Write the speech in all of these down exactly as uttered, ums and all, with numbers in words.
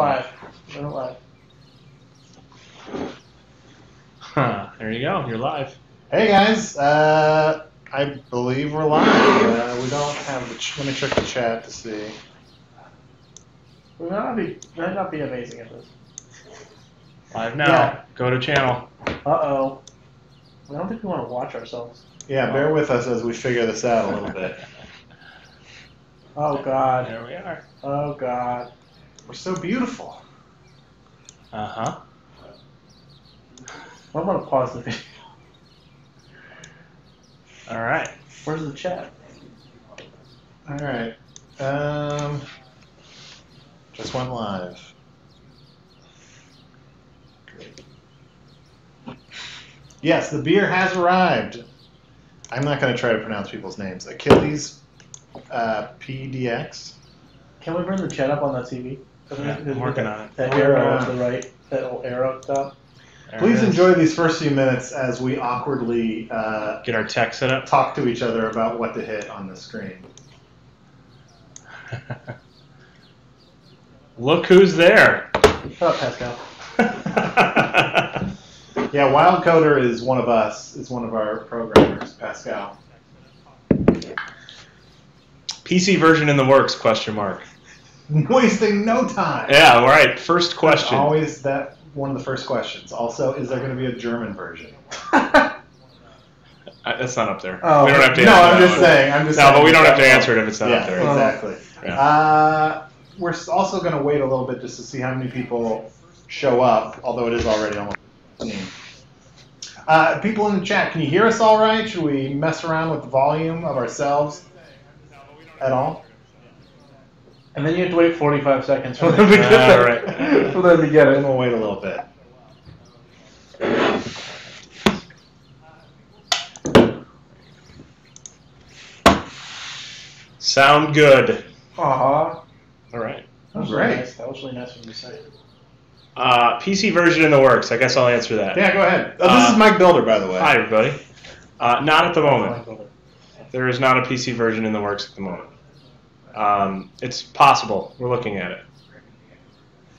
Live. We're live. Huh. There you go. You're live. Hey guys. Uh, I believe we're live. Uh, we don't have the. Ch let me check the chat to see. We might not be. Might not be amazing at this. Live now. Yeah. Go to channel. Uh oh. I don't think we want to watch ourselves. Yeah. No. Bear with us as we figure this out a little bit. Oh God. There we are. Oh God. We're so beautiful. Uh-huh. I'm going to pause the video. All right. Where's the chat? All right. Um, just went live. Yes, the beer has arrived. I'm not going to try to pronounce people's names. Achilles uh, P D X. Can we bring the chat up on that T V? Yeah, I'm working that, on it. That arrow on the right, that little arrow at the top. Please enjoy these first few minutes as we awkwardly uh, get our tech set up. Talk to each other about what to hit on the screen. Look who's there! Shut up, Pascal. Yeah, Wildcoder is one of us. Is one of our programmers, Pascal. P C version in the works? Question mark. Wasting no time. Yeah, all right. First question. That's always that one of the first questions. Also, is there going to be a German version? That's not up there. Oh, we don't have to. No, answer I'm that just one. saying. I'm just. No, saying but we don't have to answer it if it's not yeah, up there. Exactly. Yeah. Uh, we're also going to wait a little bit just to see how many people show up. Although it is already almost. Uh, people in the chat, can you hear us all right? Should we mess around with the volume of ourselves at all? And then you have to wait forty-five seconds for them to get it. All right. For them to get it. We'll wait a little bit. Sound good. Aw. All right. That was great. Nice. That was really nice when you said it. Uh, P C version in the works. I guess I'll answer that. Yeah, go ahead. Oh, this uh, is Mike Builder, by the way. Hi, everybody. Uh, not at the moment. There is not a P C version in the works at the moment. Um, it's possible. We're looking at it.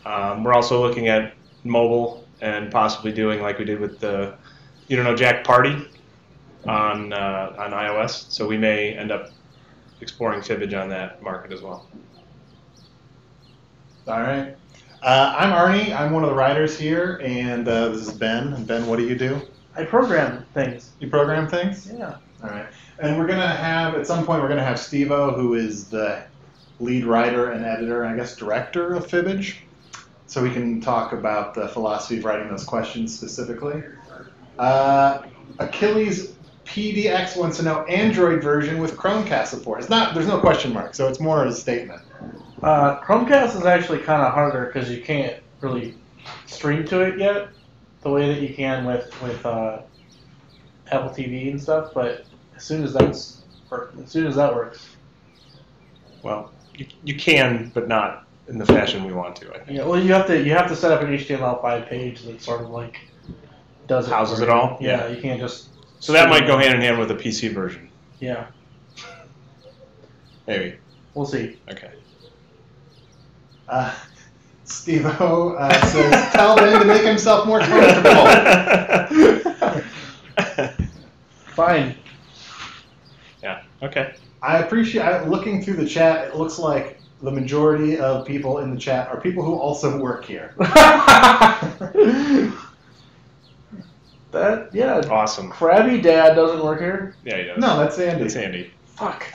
Um, we're also looking at mobile and possibly doing like we did with the You Don't Know Jack party on uh, on iOS. So we may end up exploring Fibbage on that market as well. All right. Uh, I'm Arnie. I'm one of the writers here, and uh, this is Ben. And Ben, what do you do? I program things. You program things? Yeah. All right. And we're going to have, at some point, we're going to have Steve-O, who is the lead writer and editor, and I guess director of Fibbage. So we can talk about the philosophy of writing those questions specifically. Uh, Achilles P D X wants to know Android version with Chromecast support. It's not, there's no question mark, so it's more of a statement. Uh, Chromecast is actually kind of harder because you can't really stream to it yet the way that you can with, with uh, Apple T V and stuff, but as soon as that's as soon as that works. Well, you, you can, but not in the fashion we want to, I think. Yeah, well you have to you have to set up an H T M L five page that sort of like does it houses it all. Yeah, yeah, you can't just so that might go hand in hand with a P C version. Yeah. Maybe. We'll see. Okay. Uh, Steve-O uh, says, tell Ben to make himself more comfortable. Fine. Yeah, okay. I appreciate, I, looking through the chat, it looks like the majority of people in the chat are people who also work here. That, yeah. Awesome. Krabby Dad doesn't work here? Yeah, he does. No, that's Andy. That's Andy. Fuck.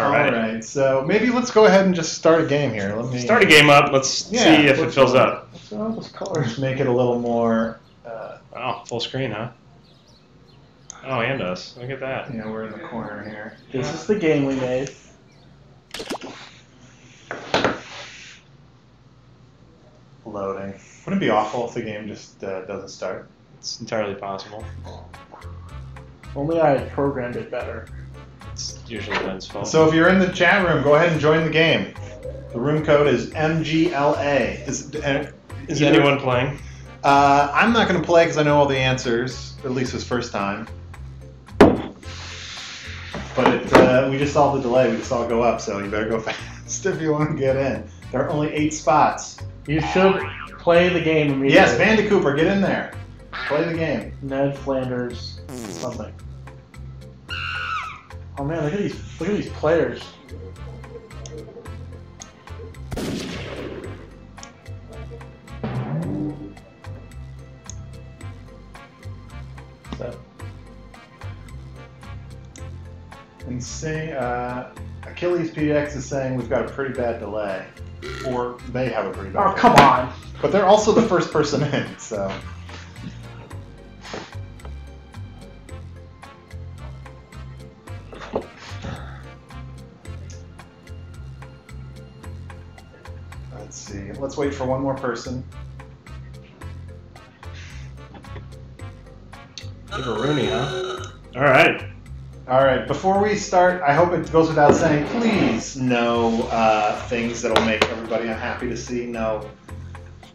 All right. All right. So maybe let's go ahead and just start a game here. Let me start a game up. Let's yeah, see if it fills you, up. Let's, uh, let's colors. Make it a little more. Uh, oh, full screen, huh? Oh, and us. Look at that. Yeah, we're in the corner here. This yeah. is the game we made. Loading. Wouldn't it be awful if the game just uh, doesn't start? It's entirely possible. Only I had programmed it better. It's usually Ben's fault. So if you're in the chat room, go ahead and join the game. The room code is M G L A. Is, uh, is either, anyone playing? Uh, I'm not going to play because I know all the answers, at least this first time. But it, uh, we just saw the delay. We just saw it go up, so you better go fast if you want to get in. There are only eight spots. You should play the game immediately. Yes, Vandy Cooper, get in there. Play the game. Ned Flanders something. Oh man, look at these, look at these players. So. And say, uh, Achilles P D X is saying we've got a pretty bad delay. Or they have a pretty bad delay. Oh, come on! But they're also the first person in, so... Let's see. Let's wait for one more person. Give a Rooney, huh? All right. All right, before we start, I hope it goes without saying, please no uh, things that'll make everybody unhappy to see, no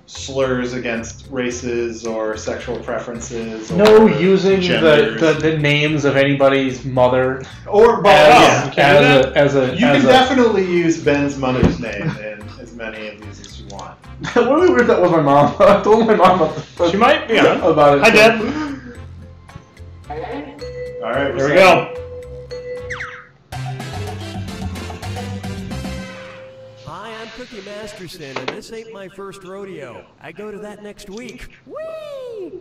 slurs against races or sexual preferences. Or no using the, the, the names of anybody's mother. Or, well, as, yeah, as, a, as a You as can a, definitely use Ben's mother's name in as many of these as you want. What would be weird if that was my mom? I told my mom about this. She might be on about it. Hi, Dad. All right, here we go. Cookie Masterson, and this ain't my first rodeo. I go to that next week. Whee!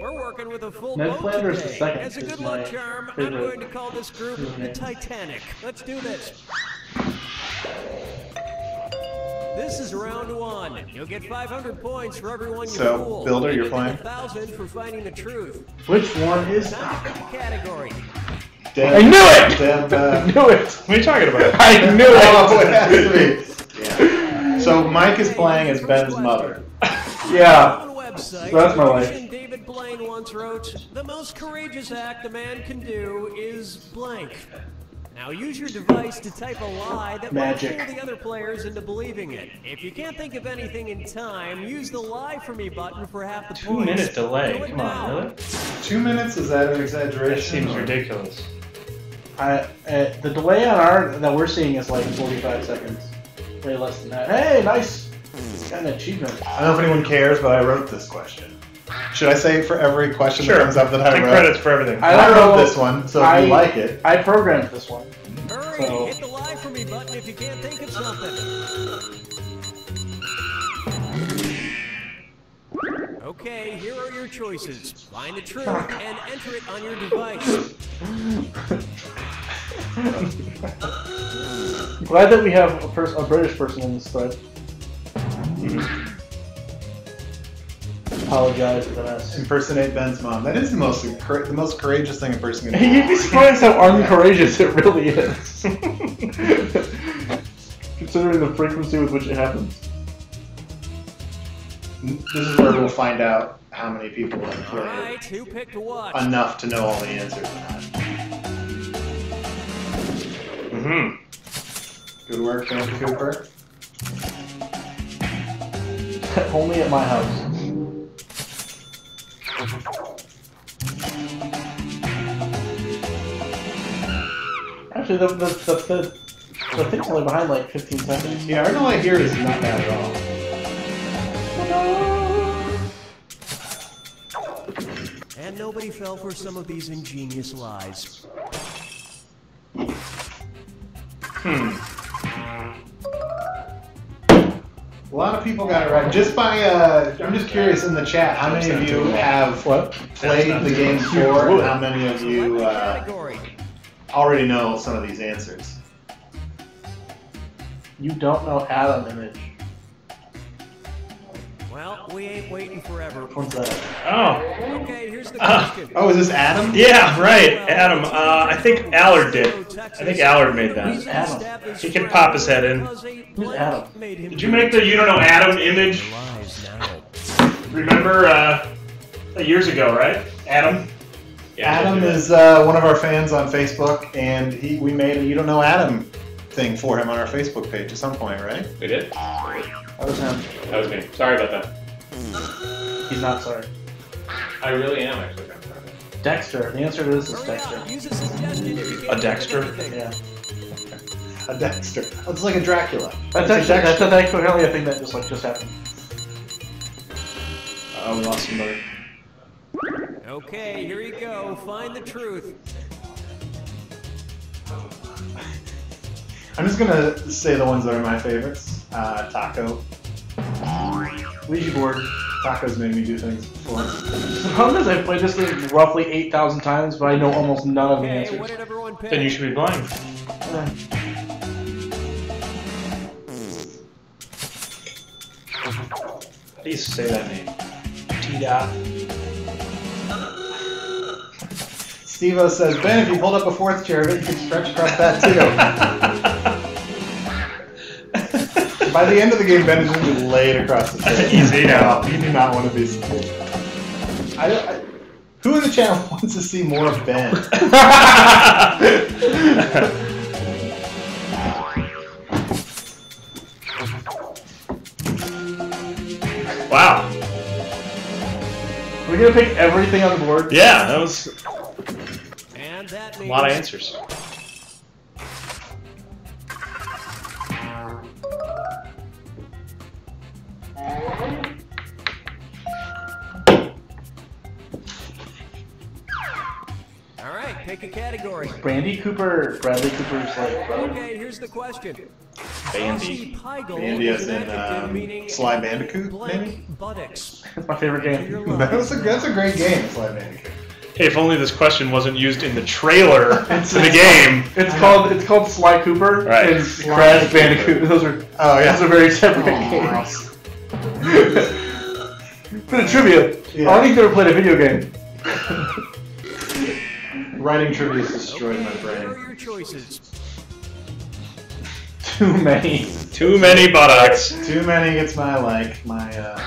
We're working with a full boat today. As a good luck charm, I'm going to call this group the Titanic. Let's do this. This is round one. You'll get five hundred points for everyone you so, fool. So, Builder, you're playing. one thousand for finding the truth. Which one is that? Oh, category. Deb, I knew it! Deb, uh, I knew it! What are you talking about? I knew it! Oh, it has to be. Yeah. So Mike is playing as Ben's mother. Yeah. So that's my life. David Blaine once wrote, "The most courageous act a man can do is blank." Now use your device to type a lie that will fool the other players into believing it. If you can't think of anything in time, use the lie for me button for half the points. Two minute delay. Come on, really? Two minutes? Is that an exaggeration? That seems ridiculous. I, uh, the delay on our that we're seeing is like forty-five seconds, way less than that. Hey, nice, got an achievement. I don't know if anyone cares, but I wrote this question. Should I say it for every question sure. that comes up that I Take wrote? Credits for everything. I, I wrote this one, so I, if you like it, I programmed this one. Hurry, so. Hit the lie for me button if you can't think of something. Okay, here are your choices. Find the truth and enter it on your device. I'm glad that we have a, pers a British person in this thread. Apologize for that. Impersonate Ben's mom. That is the most the most courageous thing a person can do. You'd be surprised how uncourageous it really is, considering the frequency with which it happens. This is where we'll find out how many people have played right, who picked what? Enough to know all the answers. Mm-hmm. Good work, Mister Cooper. Only at my house. Actually, the the the, the, the thing's only behind like fifteen seconds. Yeah, our delay here is not bad at all. And nobody fell for some of these ingenious lies. Hmm. A lot of people got it right. Just by, uh, I'm just curious in the chat, how many of you have what? played the game before, and how many of you uh, already know some of these answers? You don't know Adam Image. Well, we ain't waiting forever. What's that? Oh. Okay, here's the question. Uh, oh, is this Adam? Yeah, right. Adam. Uh, I think Allard did. I think Allard made that. Who's Adam? He can pop his head in. Who's Adam? Did you make the You Don't Know Adam image? Remember uh, years ago, right? Adam? Yeah, Adam is uh, one of our fans on Facebook, and he we made a You Don't Know Adam thing for him on our Facebook page at some point, right? We did? That was him. That was me. Sorry about that. He's not sorry. I really am, actually. I'm sorry. Dexter. The answer to this is Dexter. A, a Dexter? Yeah. Okay. A Dexter. It's like a Dracula. That's actually, a Dexter. That's apparently a thing that just like just happened. Uh oh, we lost somebody. Okay, here you go. Find the truth. I'm just gonna say the ones that are my favorites. Uh, taco. Ouija board. Tacos made me do things before. The problem is I've played this game roughly eight thousand times, but I know almost none of the okay, answers. What did everyone pick? Then you should be blind. Uh. I used to say that name. T-Dot. Steve-O says, Ben, if you pulled up a fourth chair of it, you could stretch across that too. By the end of the game, Ben is going to be laid across the table. Easy now. You do not want to be I, I, Who in the channel wants to see more of Ben? Wow. Are we going to pick everything on the board? Yeah, that was... A lot of answers. All right, pick a category. Brandy Cooper, Bradley Cooper's like brother. Okay, here's the question. Bandy. Bandy as in um, Sly Bandicoot, maybe? Buttocks. That's my favorite game. That was a, that's a great game, Sly Bandicoot. Hey, if only this question wasn't used in the trailer to the game. It's called it's called Sly Cooper right. and Sly Crash Bandicoot. Those are oh yeah, those are very separate games. Bit of trivia. Yeah. I don't think you ever played a video game. Writing trivia has destroyed my brain. What are your choices? Too many. Too many buttocks. Too many gets my like my. Uh...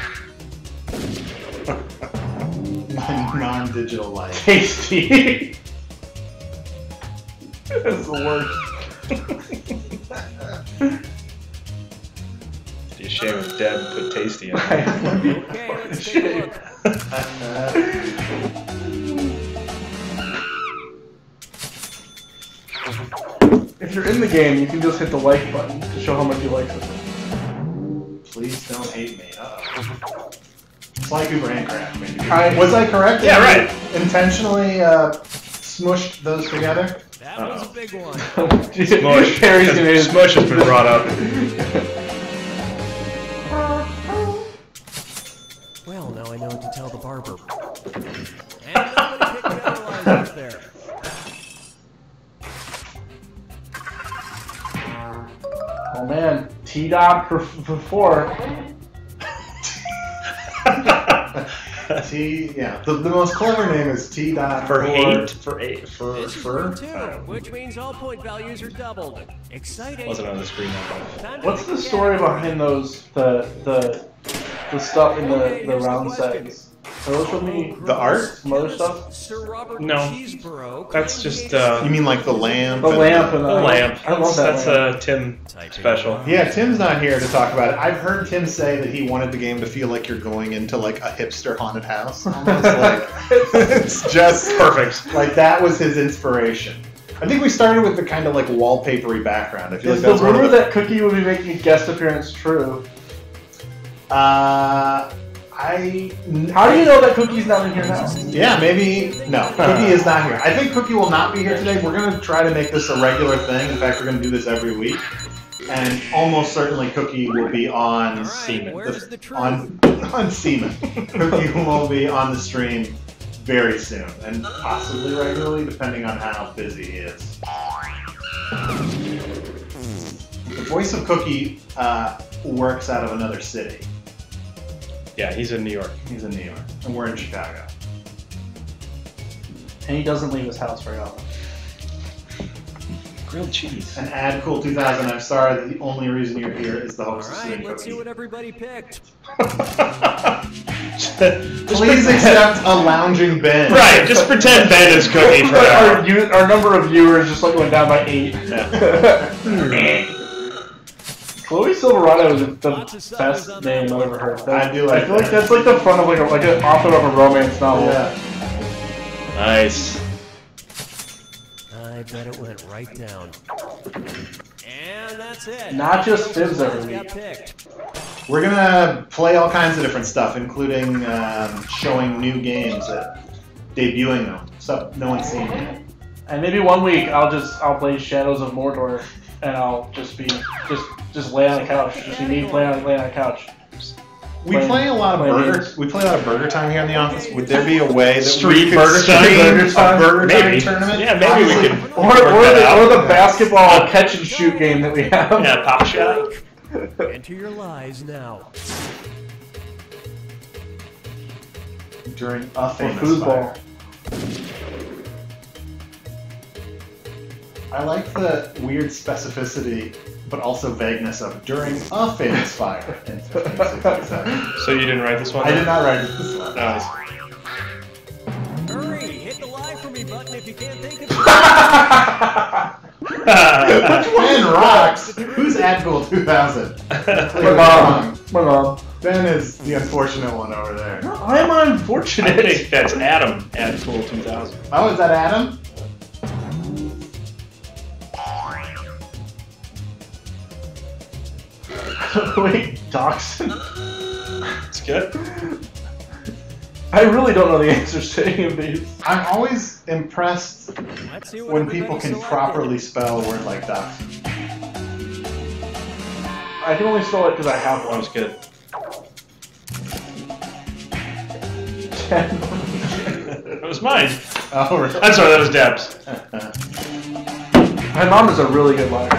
non-digital life. Tasty! That's the worst. It'd be a shame if Deb put tasty in there. Okay, let's take a look. If you're in the game, you can just hit the like button to show how much you like something. Please don't hate me. Uh-oh. Sly Cooper and Crash Bandicoot. Was I correct? Yeah, right. Intentionally uh, smushed those together. That uh -oh. was a big one. Smush. Smush has been brought up. Well, now I know what to tell the barber. And nobody picked metal lines up there. Oh man, T-Dot before. T, yeah. The, the most clever name is T dot for eight for eight for for two, um, which means all point values are doubled. Exciting. Wasn't on the screen. What's the story behind those the the the stuff in the the round sets? Those from the the art, some other stuff. No, that's just. Uh, you mean like the lamp? The and lamp and the, the lamp. lamp. I love that's, that. That's lamp. a Tim special. Yeah, Tim's not here to talk about it. I've heard Tim say that he wanted the game to feel like you're going into like a hipster haunted house. Almost like it's just perfect. Like that was his inspiration. I think we started with the kind of like wallpapery background. I feel Is like that's the rumor that Cookie would be making a guest appearance true? Uh. I, How do you know that Cookie's not in here now? Yeah, maybe... No, Cookie is not here. I think Cookie will not be here today. We're going to try to make this a regular thing. In fact, we're going to do this every week. And almost certainly Cookie will be on... Seaman. Right, on, on Seaman. Cookie will be on the stream very soon. And possibly regularly, depending on how busy he is. The voice of Cookie uh, works out of another city. Yeah, he's in New York. He's in New York. And we're in Chicago. And he doesn't leave his house very often. Grilled cheese. And ad cool two thousand, I'm sorry that the only reason you're here is the host of All right, let's see what everybody picked. Please accept a lounging Ben. Right, just pretend Ben is Cookie for our, our number of viewers just like went down by eight. Yeah. Chloe Silverado is the best name I've ever heard. That, I do like I feel that. like that's like the fun of like a, like an author of a romance novel. Yeah. Nice. I bet it went right down. And that's it. Not just fibs every week. We're gonna play all kinds of different stuff, including um, showing new games, uh, debuting them, stuff no one's seen yet. And maybe one week I'll just I'll play Shadows of Mordor, and I'll just be just just lay on the couch, just be me playing on lay on the couch. We playing, play a lot of burger. Games. We play a lot of burger time here in the office. Would there be a way that street we could burger stream burger time, burger time maybe. tournament? Yeah, maybe we could. Or, or, the, or the basketball catch and shoot game that we have. Yeah, pop shot. Enter your lies now. During a foosball. I like the weird specificity, but also vagueness of during a famous fire. So you didn't write this one? I did not write this one. Nice. Hurry, hit the live for me button if you can't think of it. Which one rocks? Who's Adgul two thousand? My mom. My mom. Ben is the unfortunate one over there. No, I'm unfortunate. I think that's Adam, Adgul two thousand. Oh, is that Adam? Wait, Dachshund? It's good. I really don't know the answers to any of these. I'm always impressed when people can properly spell a word like Dachshund. I can only spell it because I have one. It's good. That was mine. Oh, really? I'm sorry, that was Deb's. My mom is a really good liar.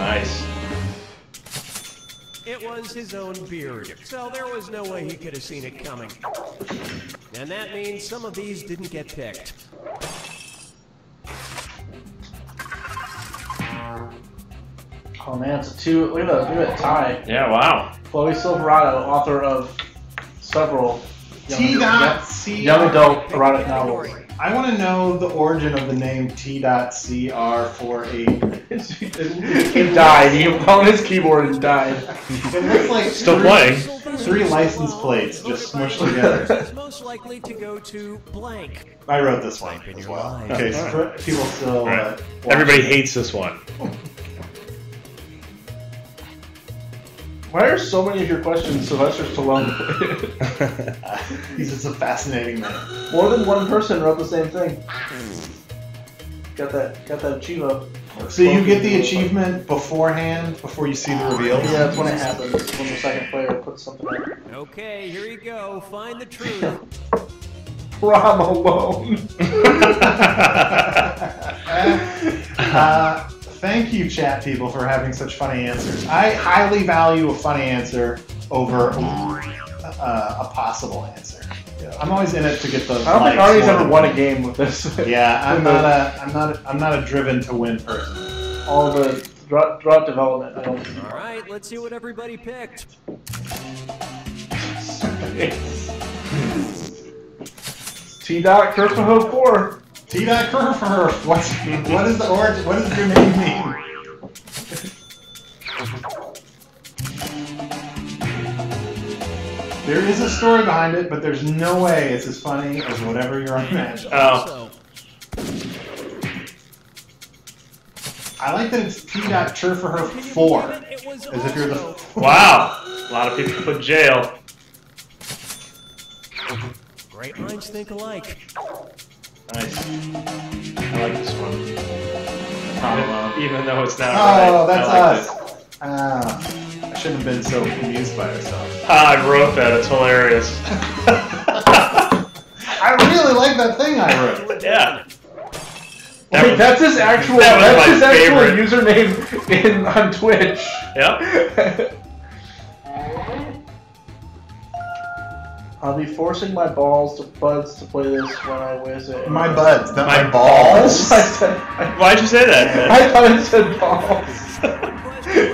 Nice. It was his own beard, so there was no way he could have seen it coming. And that means some of these didn't get picked. Oh man, it's a two. Look at that, look at that tie. Yeah, wow. Chloe Silverado, author of several T C young adult erotic novels. I want to know the origin of the name T C R forty-eight. He died. He was on his keyboard and died. And that's like still playing. Three license plates just smushed together. Most likely to go to blank. I wrote this one as well. Okay, so people still. Right. Uh, Everybody hates this one. Why are so many of your questions Sylvester Stallone? He's just a fascinating man. More than one person wrote the same thing. Got that, got that achievement. So you get the achievement beforehand, before you see the reveal? Yeah, that's when it happens, when the second player puts something up. Okay, here you go, find the truth. Prom alone. uh, Thank you, chat people, for having such funny answers. I highly value a funny answer over a, uh, a possible answer. Yeah. I'm always in it to get those. I don't think Artie's ever won a game with this. Yeah, I'm not a, I'm not, a, I'm not a driven to win person. All the drought, drought development. I don't think. All right, let's see what everybody picked. T. Dot Kerfahoe four. T. Kerfer, what? What is the origin? What does your name mean? There is a story behind it, but there's no way it's as funny as whatever you're imagining. Oh. I like that it's T. Kerfer four, as if you're the. Wow, a lot of people put jail. Great minds think alike. Nice. I like this one. Even, even though it's not right. Oh, that's us. Ah, I shouldn't have been so amused by ourselves. Ah, I wrote that. It's hilarious. I really like that thing I wrote. Yeah. That Wait, was, that's his actual. That that's his actual favorite. Username in on Twitch. Yep. I'll be forcing my balls to buds to play this when I whiz it. My buds, not my, my balls. balls. I said, I, Why'd you say that? I thought it said balls.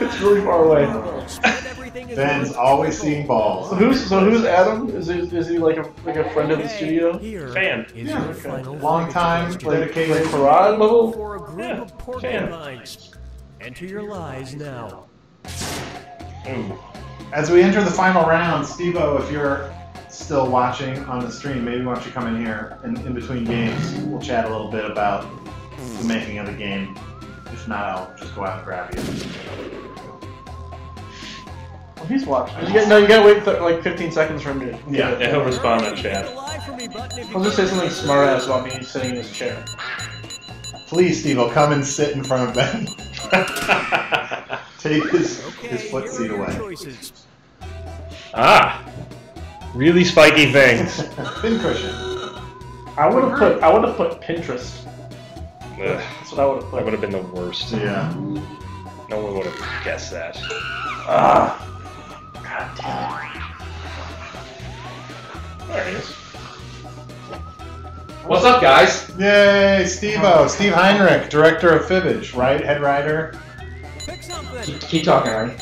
It's really far away. everything is Ben's always seeing balls. So who's so who's Adam? Is he is he like a like a friend of the studio? Here fan. Yeah. Okay. Long time played the Karate level. For a group yeah. of porcupines. Enter your lies now. Ooh. As we enter the final round, Steve-O, if you're still watching on the stream, maybe why don't you come in here and in between games we'll chat a little bit about the making of the game. If not, I'll just go out and grab you. Well, he's watching. You get, no, you gotta wait like fifteen seconds for him to. Yeah, yeah, he'll respond in chat. I'll just say something smart ass about me sitting in his chair. Please, Steve-O, come and sit in front of Ben. Take his, okay, his foot seat away. Choices. Ah! Really spiky things. Pincushion. I would have put I would have put Pinterest. Ugh. That's what I would have put. That would have been the worst. Yeah. No one would have guessed that. Ah. God damn it. There it is. What's up, guys? Yay, Steve-O, Steve Heinrich, director of Fibbage, right? Head writer. Pick something. Keep, keep talking, Ernie.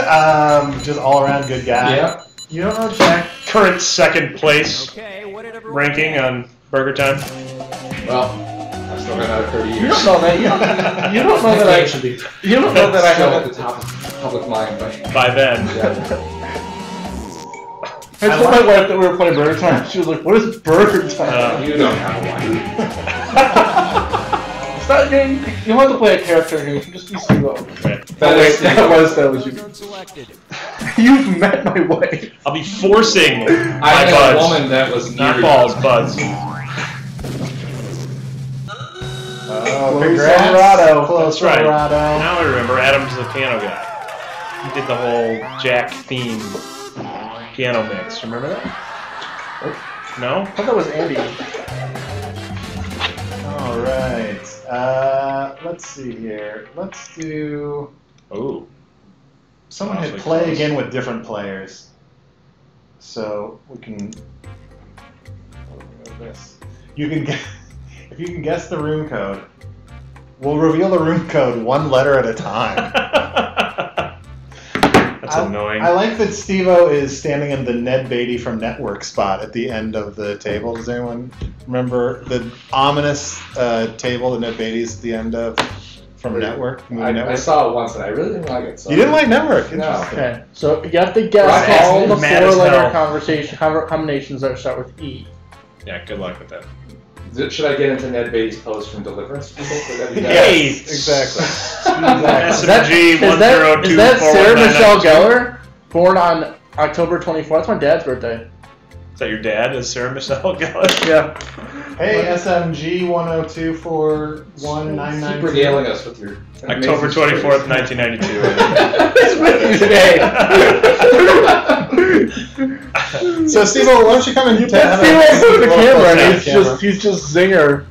um, just all around good guy. Yeah. You don't know Jack. Current second place okay, ranking on Burger Time. Well, I've still got another thirty years. You don't know that. You don't know that I should be. You don't know that I have at the top of the public mind, but by then. Yeah. I told my wife that we were playing Burger Time. She was like, "What is Burger Time?" Uh, you don't have one. Not getting, you want to play a character who can just be Steve-O. Right. That, is, that was that was you. You've met my wife. I'll be forcing I my had buds. A woman that was not balls, buds. Oh, congrats, Colorado. Close right. Colorado. Now I remember Adam's the piano guy. He did the whole Jack theme piano mix. Remember that? Oops. No, I thought that was Andy. All right. Uh, let's see here. Let's do. Oh. Someone hit like play close. Again with different players, so we can. This. You can guess. If you can guess the room code, we'll reveal the room code one letter at a time. That's I, annoying. I like that Steve-O is standing in the Ned Beatty from Network spot at the end of the table. Does anyone? Remember the ominous uh, table that Ned Beatty's at the end of from really? Network? I, Network? I saw it once and I really didn't like it. So you didn't like Network? No. Okay. So you have to guess right. all the four-letter conversation combinations that start with E. Yeah, good luck with that. Should I get into Ned Beatty's pose from Deliverance? People? Hey! Exactly. S M G one zero two four nine nine. Is that Sarah Michelle Gellar? Born on October twenty-fourth. That's my dad's birthday. Is that your dad? Is Sarah Michelle Gellar? Yeah. Hey, S M G one zero two four one nine nine. Keep regaling us with your October twenty fourth, nineteen ninety two. It's with you today. So Steve-O, why don't you come and you tap the camera? And he's just he's just zinger.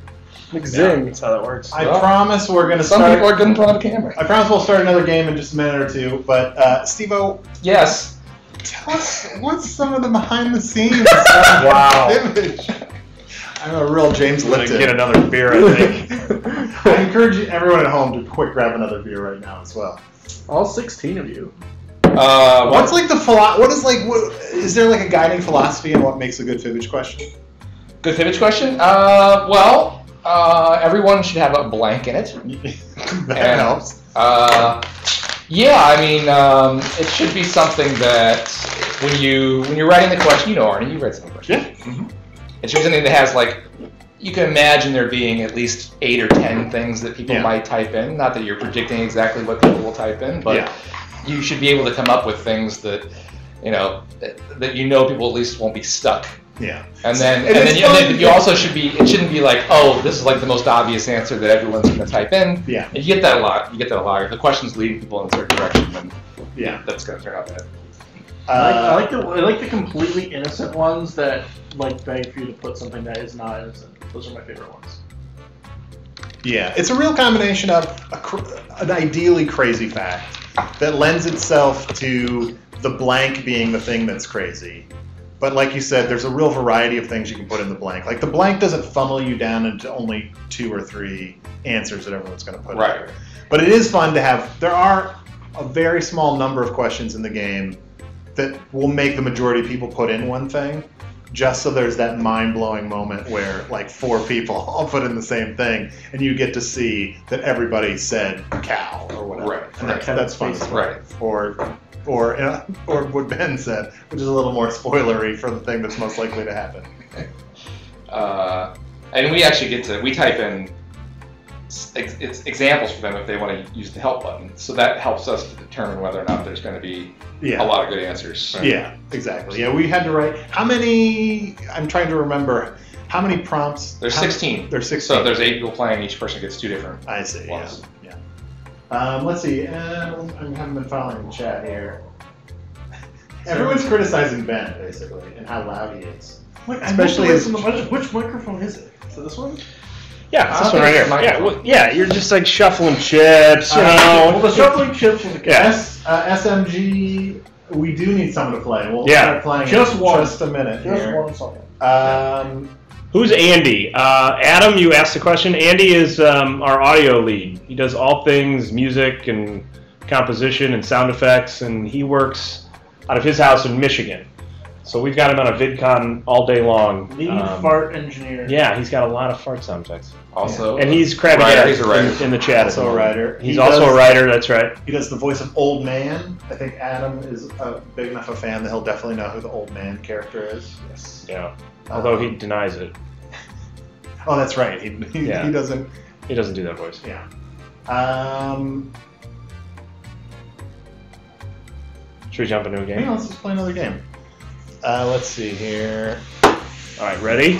Like yeah, zing. That's how that works. I well, promise we're gonna some start. Some people are good in front of the camera. I promise we'll start another game in just a minute or two. But uh, Steve-O. Yes. Tell us what's some of the behind the scenes. Wow. Image. I'm a real James Lipton. I'm gonna get another beer, I think. I encourage everyone at home to quick grab another beer right now as well. All sixteen of you. Uh, what's like the philo What is like? What, is there like a guiding philosophy in what makes a good Fibbage question? Good Fibbage question? Uh, well, uh, everyone should have a blank in it. That and, helps. Uh. Yeah, I mean, um, it should be something that when you when you're writing the question, you know, Arnie, you read some questions. Yeah. Mm-hmm. It should be something that has like you can imagine there being at least eight or ten things that people yeah. might type in. Not that you're predicting exactly what people will type in, but yeah. you should be able to come up with things that you know that, that you know people at least won't be stuck. Yeah. And then and, and then, you, and then you also should be it shouldn't be like, oh, this is like the most obvious answer that everyone's gonna type in. Yeah. And you get that a lot. You get that a lot. If the question's leading people in a certain direction, then yeah, that's gonna turn out bad. Uh, I, like, I like the I like the completely innocent ones that like beg for you to put something that is not innocent. Those are my favorite ones. Yeah, it's a real combination of a cr an ideally crazy fact that lends itself to the blank being the thing that's crazy. But like you said, there's a real variety of things you can put in the blank. Like the blank doesn't funnel you down into only two or three answers that everyone's going to put right. in there. But it is fun to have. There are a very small number of questions in the game that will make the majority of people put in one thing, just so there's that mind-blowing moment where like four people all put in the same thing, and you get to see that everybody said cow or whatever. Right. And right. That, that's fun. Right. Or, or, uh, or what Ben said, which is a little more spoilery for the thing that's most likely to happen. Uh, and we actually get to we type in ex it's examples for them if they want to use the help button. So that helps us to determine whether or not there's going to be yeah. a lot of good answers. Right? Yeah, exactly. Yeah, we had to write how many? I'm trying to remember how many prompts. There's sixteen. There's sixteen. So there's eight people playing. Each person gets two different. I see. Ones. Yeah. yeah. Um, let's see. Uh, I haven't been following the chat here. Everyone's criticizing Ben basically and how loud he is. Wait, especially as, the, which microphone is it? Is it this one? Yeah, it's this one right here. Yeah, well, yeah, you're just like shuffling chips, you uh, know. Well, the shuffling chips with the yes. Yeah. S, uh, S M G, we do need someone to play. We'll yeah. start playing just in one. Just a minute. Just here. one second. Um, Who's Andy? Uh, Adam, you asked the question. Andy is um, our audio lead. He does all things music and composition and sound effects, and he works out of his house in Michigan. So we've got him on a VidCon all day long. Lead um, fart engineer. Yeah, he's got a lot of fart sound effects. Also, yeah. and he's crabby he's a writer. In, in the chat. Also a writer. He's he also does, a writer. That's right. He does the voice of Old Man. I think Adam is a big enough a fan that he'll definitely know who the Old Man character is. Yes. Yeah. Although um, he denies it. Oh, that's right. He he, yeah. he doesn't. He doesn't do that voice. Yeah. Um. Should we jump into a game? Yeah, let's just play another game. Uh, let's see here. All right, ready?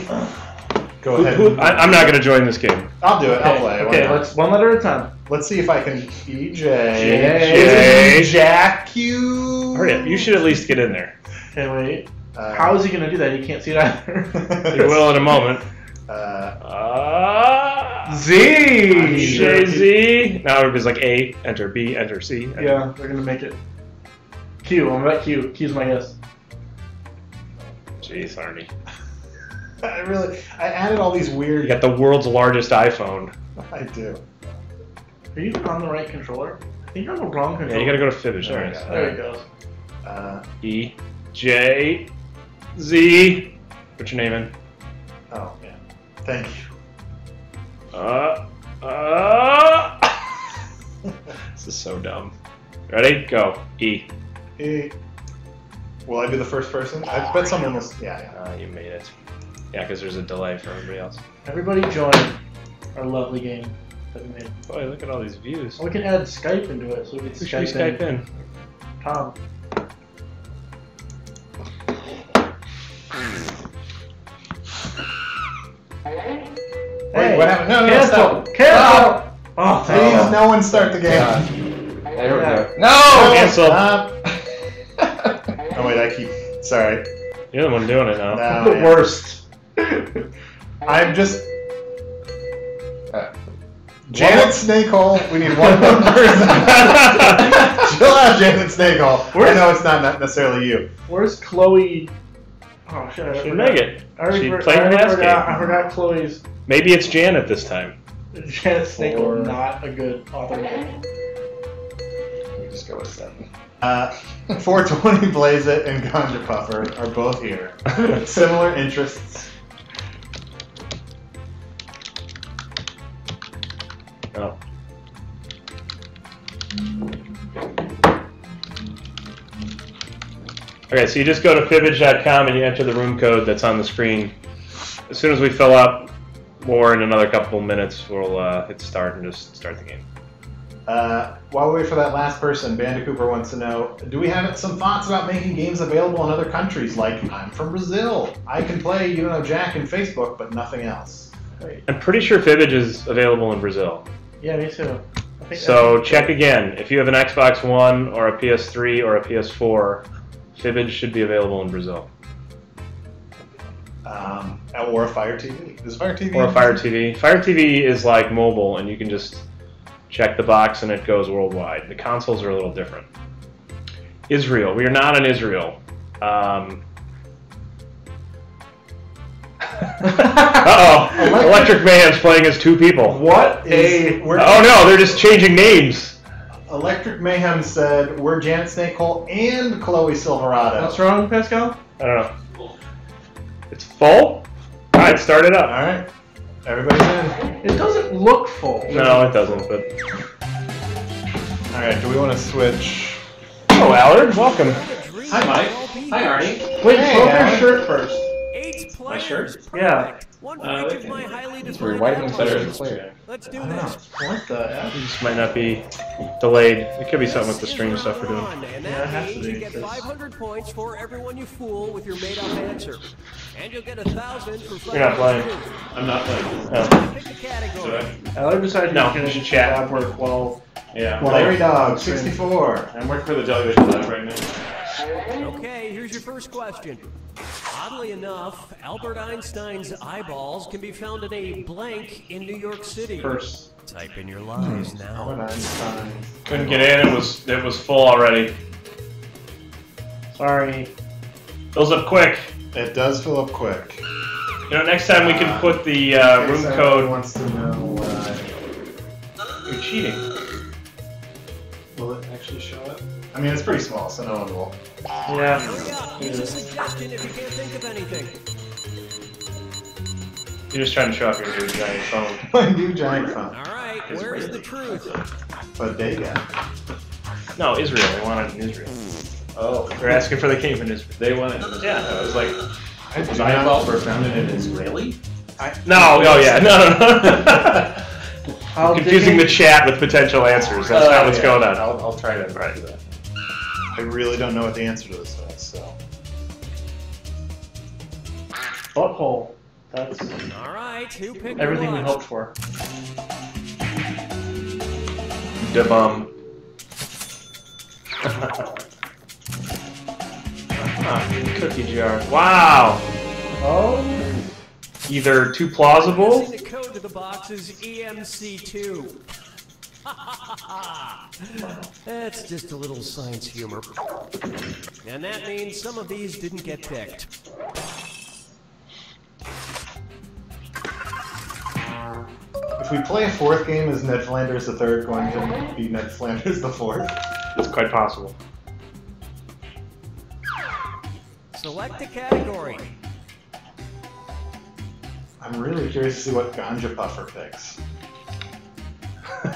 Go ahead. Who, who, I, I'm not going to join this game. I'll do it. Okay. I'll play. Okay, let's one letter at a time. Let's see if I can. E J. J. J. Jack you. Hurry up! You should at least get in there. Okay, wait. Uh, How is he going to do that? He can't see it either. He will in a moment. Uh, uh, Z. Sure. J. Z. Now everybody's like A. Enter B. Enter C. Enter. Yeah, they're going to make it. Q. I'm about Q. Q's my guess. Jeez, Arnie. I really, I added all these weird... You got the world's largest iPhone. I do. Are you on the right controller? I think you're on the wrong controller. Yeah, you gotta go to Fibish. There, there, there it goes. Uh, E, J, Z. Put your name in. Oh, yeah. Thank you. Uh, uh. This is so dumb. Ready? Go. E. E. Will I be the first person? I bet someone was. Yeah, yeah. Uh, you made it. Yeah, because there's a delay for everybody else. Everybody join our lovely game that we made. Boy, look at all these views. Well, we can add Skype into it, so we can Skype, Skype in. in. Tom. Hey, Wait, what happened? No, no, Cancel. no, stop. Cancel. Oh, please, no one start the game. Yeah. There we go. No. Cancel. Stop. Oh wait, I keep, sorry. You're the one doing it now. No, the yeah. worst. I'm just... Uh, Janet Snakehole, we need one more person. Chill out, Janet Snakehole. I know it's not necessarily you. Where's Chloe? Oh shit, I forgot. It. I she for, played I last forgot, game. I forgot Chloe's. Maybe it's Janet this time. Janet Snakehole, or... not a good author. Let me just go with seven. Uh, four twenty Blaze It and Ganja Puffer are both here. Similar interests. Oh. Okay, so you just go to fibbage dot com and you enter the room code that's on the screen. As soon as we fill up, or in another couple minutes, we'll uh, hit start and just start the game. Uh, while we wait for that last person, Banda Cooper wants to know, do we have some thoughts about making games available in other countries? Like, I'm from Brazil. I can play You Don't Know Jack and Facebook, but nothing else. Right. I'm pretty sure Fibbage is available in Brazil. Yeah, me too. I think so check again. If you have an Xbox One or a P S three or a P S four, Fibbage should be available in Brazil. Um, or a Fire T V. Is Fire T V? Or a Fire T V. Fire T V is like mobile, and you can just... check the box and it goes worldwide. The consoles are a little different. Israel. We are not in Israel. Um, uh oh. Electric, Electric Mayhem's playing as two people. What a. Oh no, they're just changing names. Electric Mayhem said, we're Janet Snake Cole and Chloe Silverado. What's wrong, Pascal? I don't know. It's full? All right, start it up. All right. Everybody's in. It doesn't look full. No, it doesn't, but... All right, do we want to switch? Hello, Allard. Welcome. Hi, Mike. Hi, Arnie. Wait, hey, pull your shirt first. My shirt? Yeah. One uh, okay. It's very white and better and clear. Let's do this. What the heck? This might not be delayed. It could be something with the stream stuff we're doing. Yeah, it has to be. You get five hundred points for everyone you fool with your made-up answer. And you'll get a thousand for... You're not playing. I'm not playing. No. Pick a category. So I... I decided no. You should chat up for twelve. Yeah. Well, Larry Dog, sixty-four. I'm working for the television lab right now. Okay, here's your first question. Oddly enough, Albert Einstein's eyeballs can be found in a blank in New York City. First. Type in your lies hmm. now. Albert Einstein. Couldn't get in, it was it was full already. Sorry. Fills up quick. It does fill up quick. You know, next time we can put the uh, room code. Wants to know why. You're cheating. Will it actually show up? I mean, it's pretty small, so no one will. Yeah. yeah. It's a suggestion if you can't think of anything. You're just trying to show off your new giant phone. My new giant phone. All right, where is the truth? Bodega. No, Israel. They want it in Israel. Oh. They're asking for the cave in Israel. They want it in Israel. Yeah. I was like, I was Albert founded in Israeli? I, no, oh yeah, no, no, no. I'll confusing the chat with potential answers. That's uh, not what's yeah. going on. I'll, I'll try to try that. I really don't know what the answer to this is, so. Butthole. That's alright, who picked everything we hoped for. Da bum. ah, cookie jar. Wow! Oh. Either too plausible. The code to the box is E M C two. That's just a little science humor. And that means some of these didn't get picked. If we play a fourth game, is Ned Flanders the third going to be Ned Flanders the fourth? It's quite possible. Select a category. I'm really curious to see what Ganja Puffer picks.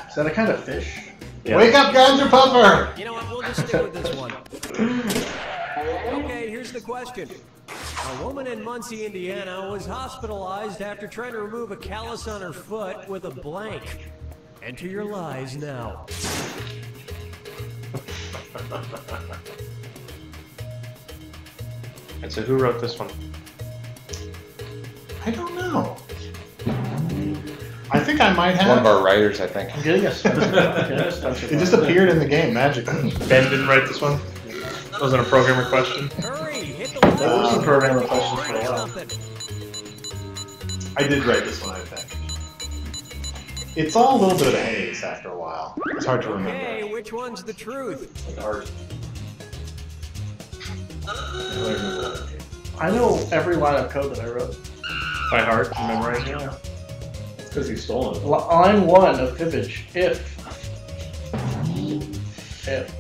Is that a kind of fish? Yeah. Wake up, Ganja Puffer! You know what, we'll just stick with this one. Okay, here's the question. A woman in Muncie, Indiana was hospitalized after trying to remove a callus on her foot with a blank. Enter your lies now. And so who wrote this one? I don't know. I think I might have. One of our writers, I think. Yes. It just appeared in the game magically. Ben didn't write this one. It wasn't a programmer question. Hurry, hit the that was a programmer question for a while. I did write this one, I think. It's all a little bit of a haze after a while. It's hard to remember. Hey, which one's the truth? It's hard. I know every line of code that I wrote by heart and memorizing it. Yeah. Because he's stolen. Line one of Pivage. If. If.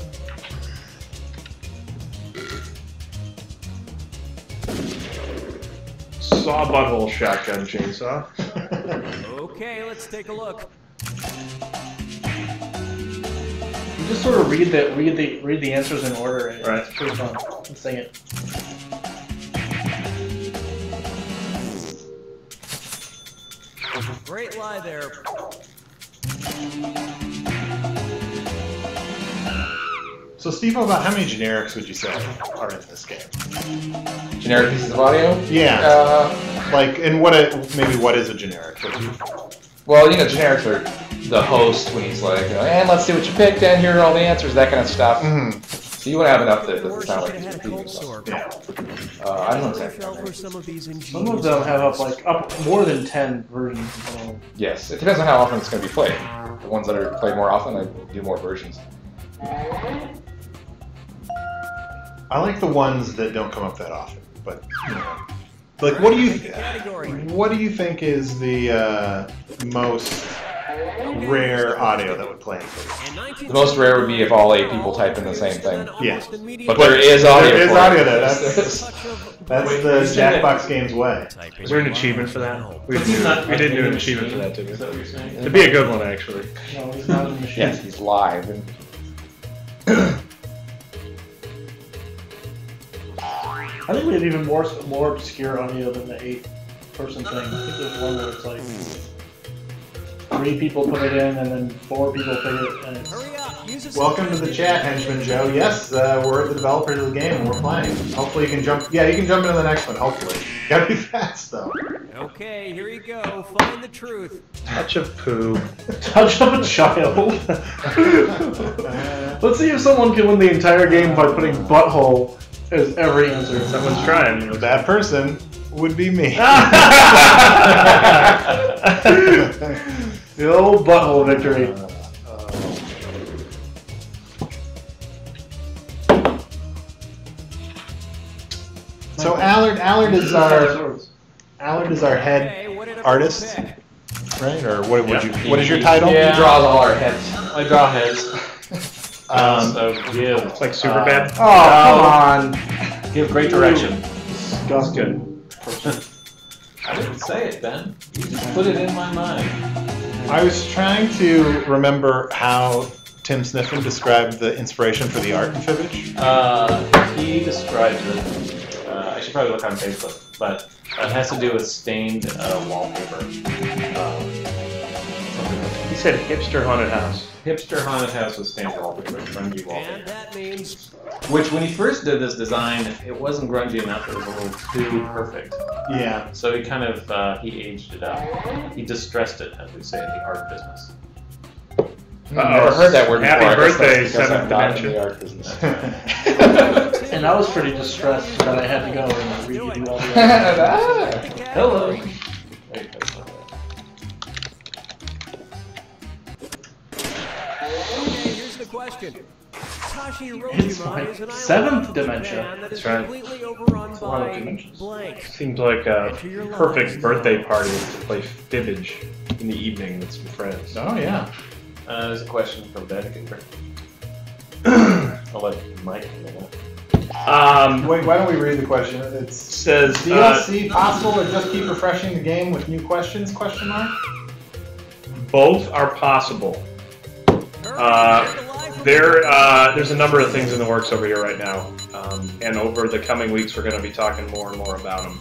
Saw butthole shotgun chainsaw. Okay, let's take a look. You just sort of read the read the read the answers in order. And right. It's pretty fun. Let's sing it. Great lie there. So, Steve, about how many generics would you say are in this game? Generic pieces of audio? Yeah. Uh, like, and what? A, maybe what is a generic? Well, you know, generics are the host when he's like, and let's see what you picked, and here are all the answers, that kind of stuff. Mm-hmm. So you want to have enough that it doesn't sound like he's repeating himself. Yeah. Uh, I don't know exactly. Right. Some of them have up like up more than ten versions. Of yes, it depends on how often it's going to be played. The ones that are played more often, I do more versions. I like the ones that don't come up that often, but you know, like what do you what do you think is the uh, most rare audio that would play in place. The most rare would be if all eight people type in the same thing. Yeah. But, but there is audio There is audio there. That's, that's the Jackbox game's way. Is there an achievement for that? We didn't, we didn't do an achievement for that, did we? It'd be a good one, actually. No, he's not in the machine. Yes, he's live. And I think we had even more more obscure audio than the eight person thing. I think there's one where it's like three people put it in and then four people put it in. Hurry up, use a Welcome to the chat, Henchman Joe. Yes, uh, we're the developers of the game and we're playing. Hopefully you can jump. Yeah, you can jump into the next one. Hopefully, you gotta be fast though. Okay, here you go. Find the truth. Touch of poo. Touch of a child. Let's see if someone can win the entire game by putting butthole. There's every answer. Someone's trying. A bad person would be me. The old butthole victory. Uh, uh, so Allard, Allard is our Allard is our head artist, right? Or what would you? What is your title? Yeah. He draws all our heads. I draw heads. Um, so give. It's like super uh, bad. Oh, come on. Give great direction. That's good. I didn't say it, Ben. You just put it in my mind. I was trying to remember how Tim Sniffen described the inspiration for the art in Fibbage. Uh, he described it. Uh, I should probably look on Facebook, but it has to do with stained uh, wallpaper. Um, he said hipster haunted house. Hipster haunted house with stained wallpaper, grungy wallpaper. And that means... Which, when he first did this design, it wasn't grungy enough. It was a little too perfect. Yeah. So he kind of uh, he aged it up. He distressed it, as we say in the art business. Uh-oh. I've never heard that word Happy before. Happy birthday, seventh dimension. The art business. And I was pretty distressed that I had to go and redo all the art. Hello. There you go. Question. It's my seventh dementia. That's right. It's a lot of dimensions. Seems like a perfect birthday party to play Fibbage in the evening with some friends. Oh, yeah. Uh, there's a question from Vatican. I'll let Mike know that. Um, Wait, why don't we read the question? It says, D L C uh, possible or just keep refreshing the game with new questions? Question mark. Both are possible. Uh... There, uh, there's a number of things in the works over here right now, um, and over the coming weeks we're going to be talking more and more about them.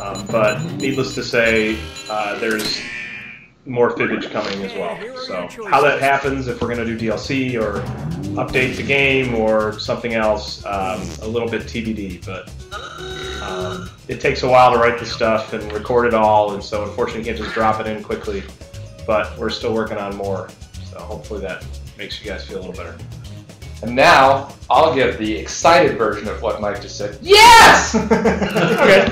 Um, but needless to say, uh, there's more Fibbage coming as well. So how that happens, if we're going to do D L C or update the game or something else, um, a little bit T B D. But um, it takes a while to write the stuff and record it all, and so unfortunately you can't just drop it in quickly. But we're still working on more, so hopefully that makes you guys feel a little better. And now, I'll give the excited version of what Mike just said. Yes! Okay.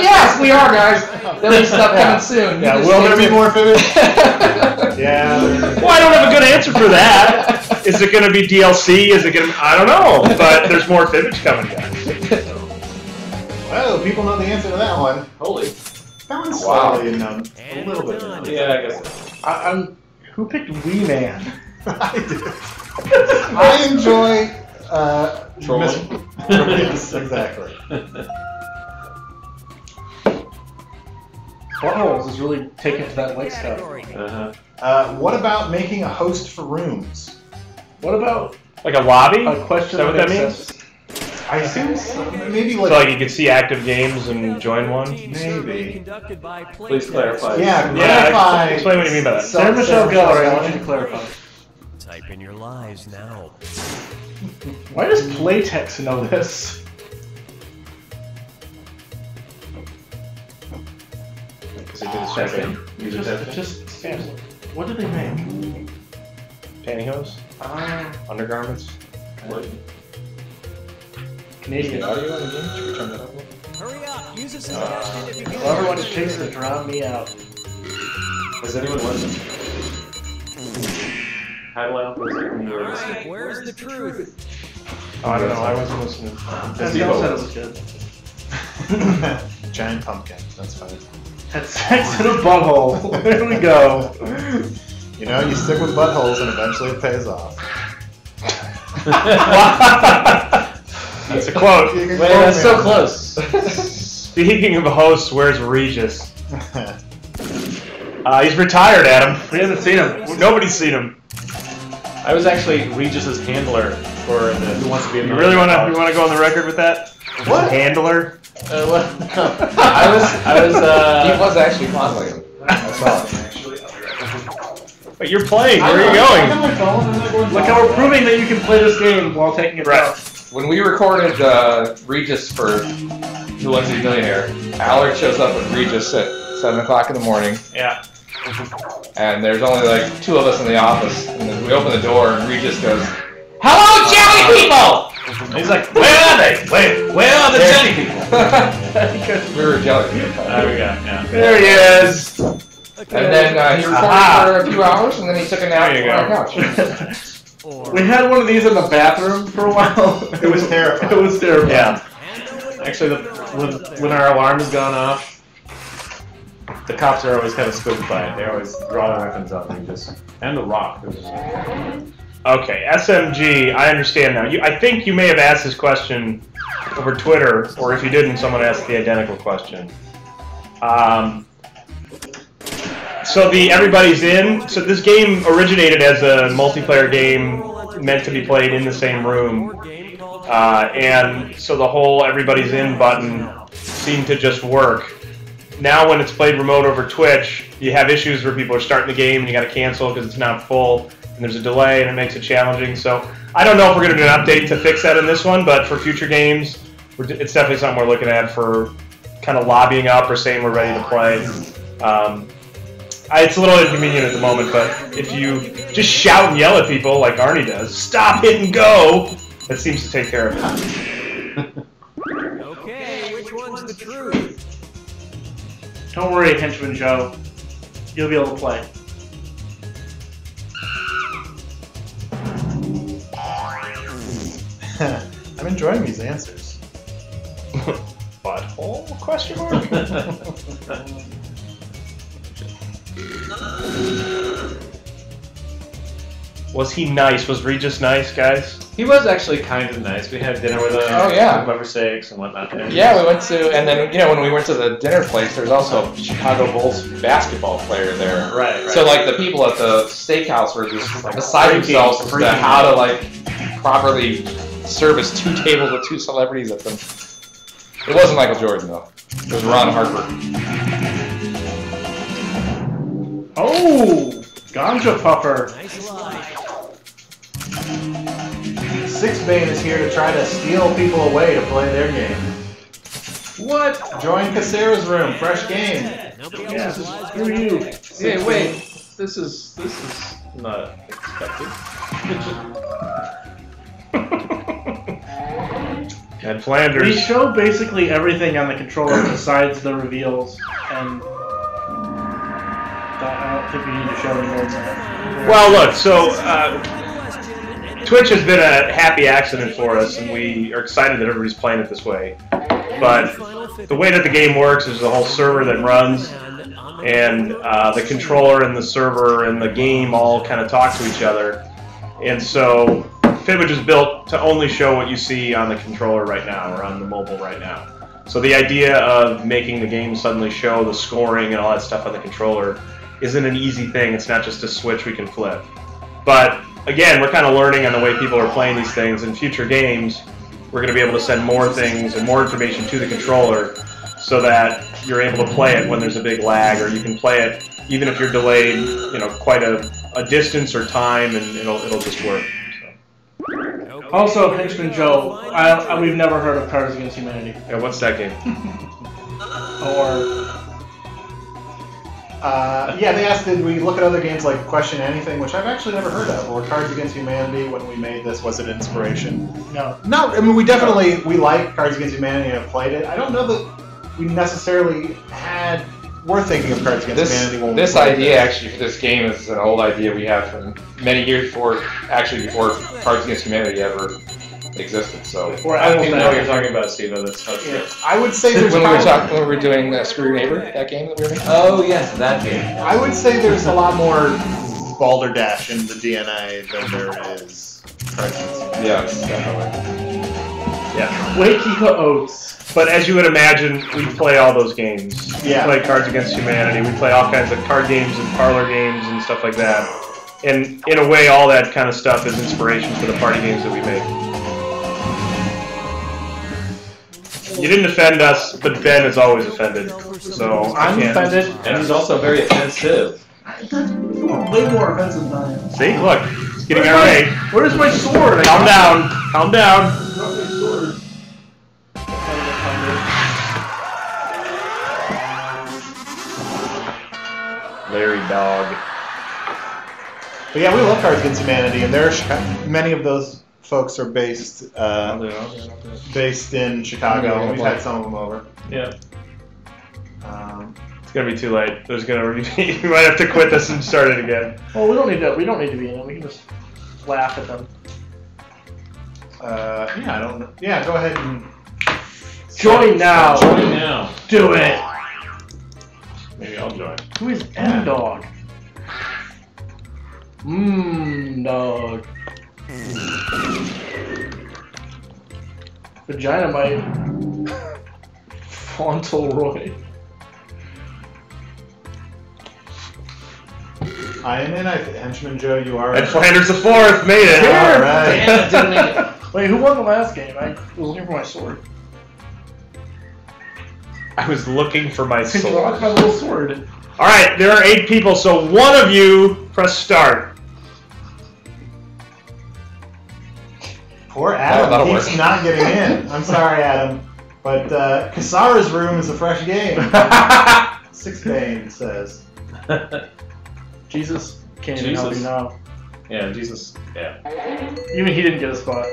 Yes, we are, guys. There'll be stuff coming soon. Yeah, will there be more food? Yeah. Well, I don't have a good answer for that. Is it going to be D L C? Is it going to be... I don't know. But there's more Fibbage coming, guys. Well, people know the answer to that one. Holy. That one's wow. Slowly unknown. A little bit. Unknown. Yeah, I guess. I, I'm, who picked Wee Man? I did. I enjoy uh, trolling. Yes, exactly. Buttholes is really taken to that like stuff. Uh-huh. Uh, what about making a host for rooms? What about like a lobby? A question. Is that what that means? Sense? I assume so. Maybe like, so like you could see active games and join one? Maybe. Please clarify. Yeah, yeah clarify. Explain what you mean by that. Sarah Michelle Gellar, I want you to clarify. Type in your lies now. Why does Playtex know this? Because they did a survey. Just, just sample. What did they make? Pantyhose? Uh, Undergarments? What? Canadian audio in the game? Should we turn that up? Hurry up! Use this as an estimate if you can. Well, everyone is chasing to drown me out. Has anyone listened? How do I upload it? Alright, where's the truth? Oh, I don't know, I wasn't listening. That's the outside of the kid. Giant pumpkin, that's funny. Had sex in a butthole. There we go. You know, you stick with buttholes and eventually it pays off. That's a quote. Wait, that's so close. Speaking of hosts, where's Regis? Uh, he's retired, Adam. We haven't seen him. Nobody's seen him. I was actually Regis's handler for the Who Wants to Be a Millionaire. You really want to? You want to go on the record with that? What handler? Uh, well, no. I was. I was. Uh, he was actually fondling him. That's all. But you're playing. Where are you going? Going Look how we're proving that you can play this game while taking it right. When we recorded uh, Regis for Who Wants to Be a Millionaire, Allard shows up with Regis at seven o'clock in the morning. Yeah. And there's only like two of us in the office, and then we open the door, and Regis goes, "Hello, jelly people!" And he's like, "Where are they? Where, where are the There's jelly people?" We were jelly people. There we go. Yeah. There he is. Okay. And then uh, he recorded Aha. for a few hours, and then he took a nap on our couch. We had one of these in the bathroom for a while. It was terrible. It was terrible. Yeah. Actually, the, when, when our alarm has gone off, the cops are always kind of spooked by it. They always draw their weapons up and just and the rock. Okay, S M G. I understand now. You, I think you may have asked this question over Twitter, or if you didn't, someone asked the identical question. Um, so the everybody's in. So this game originated as a multiplayer game meant to be played in the same room, uh, and so the whole everybody's in button seemed to just work. Now when it's played remote over Twitch, you have issues where people are starting the game and you got to cancel because it's not full, and there's a delay and it makes it challenging. So I don't know if we're going to do an update to fix that in this one, but for future games, we're, it's definitely something we're looking at for kind of lobbying up or saying we're ready to play. Um, I, it's a little inconvenient at the moment, but if you just shout and yell at people like Arnie does, "Stop, hit, and go," that seems to take care of it. Okay, which one's the truth? Don't worry, Henchman Joe. You'll be able to play. I'm enjoying these answers. Butthole? Question mark? Was he nice? Was Regis nice, guys? He was actually kind of nice. We had dinner with him. Oh yeah, November six and whatnot. And yeah, we went to, and then you know when we went to the dinner place, there was also a Chicago Bulls basketball player there. Right. right. So like the people at the steakhouse were just like beside themselves as to how to like properly service two tables with two celebrities at them. It wasn't Michael Jordan though. It was Ron Harper. Oh, ganja puffer. Nice line. Sixbane is here to try to steal people away to play their game. What? Join Casera's room. Fresh game. Yeah, screw you. Hey, wait. This is this is not expected. Ned Flanders. We show basically everything on the controller besides the reveals, and I don't think we need to show any more. Well, look. So. Uh, Twitch has been a happy accident for us, and we are excited that everybody's playing it this way. But the way that the game works is the whole server that runs, and uh, the controller and the server and the game all kind of talk to each other. And so Fibbage is built to only show what you see on the controller right now, or on the mobile right now. So the idea of making the game suddenly show the scoring and all that stuff on the controller isn't an easy thing. It's not just a switch we can flip. But again, we're kind of learning on the way people are playing these things. In future games, we're going to be able to send more things and more information to the controller so that you're able to play it when there's a big lag, or you can play it even if you're delayed, you know, quite a, a distance or time, and it'll, it'll just work. So. Also, Henchman Joe, I, I, we've never heard of Cards Against Humanity. Yeah, what's that game? or... Uh, yeah, they asked, did we look at other games like Question Anything, which I've actually never heard of, or Cards Against Humanity when we made this, was it inspiration? No. No, I mean, we definitely, we like Cards Against Humanity and have played it. I don't know that we necessarily had, we're thinking of Cards Against this, Humanity when This we idea, this. actually, for this game is an old idea we have from many years before, actually before Cards Against Humanity ever existed, so. Before, I don't even know what you're talking about, Steve, though. That's not true. Yeah. I would say there's when we were talking, when we were doing uh, Screw Your Neighbor, that game that we were making? Oh, yes, that game. I would say there's a lot more balderdash in the D N A that there is presence. Yeah, definitely. Yeah, Waikika Oats. But as you would imagine, we play all those games. Yeah. We play Cards Against Humanity. We play all kinds of card games and parlor games and stuff like that. And in a way, all that kind of stuff is inspiration for the party games that we make. You didn't offend us, but Ben is always offended. So I'm offended, and he's also very offensive. Come on, play more offensive than I am. See, look, it's getting out of way. Where's my sword? Calm down. Calm down. Larry Dog. But yeah, we love Cards Against Humanity, and there are many of those folks are based uh, based in Chicago. We've had some of them over. Yeah. Um, it's gonna be too late. There's gonna be, you might have to quit this and start it again. Well, we don't need to. We don't need to be in it. We can just laugh at them. Uh, yeah, I don't. Yeah, go ahead and join now. Join now. Do it. Maybe I'll join. Who is M Dog? Mmm Dog. Vaginamite. Fauntleroy. I am in. I henchman Joe. You are. And Flanders the Fourth made it. All right. Damn, didn't make it. Wait, who won the last game? I was looking for my sword. I was looking for my sword. I lost my little sword. All right, there are eight people, so one of you press start. Poor Adam. That'll, that'll keeps work. Not getting in. I'm sorry, Adam, but uh, Kasara's room is a fresh game. Sixbane says. Jesus can't help you now. Yeah, Jesus. Yeah. Even he didn't get a spot.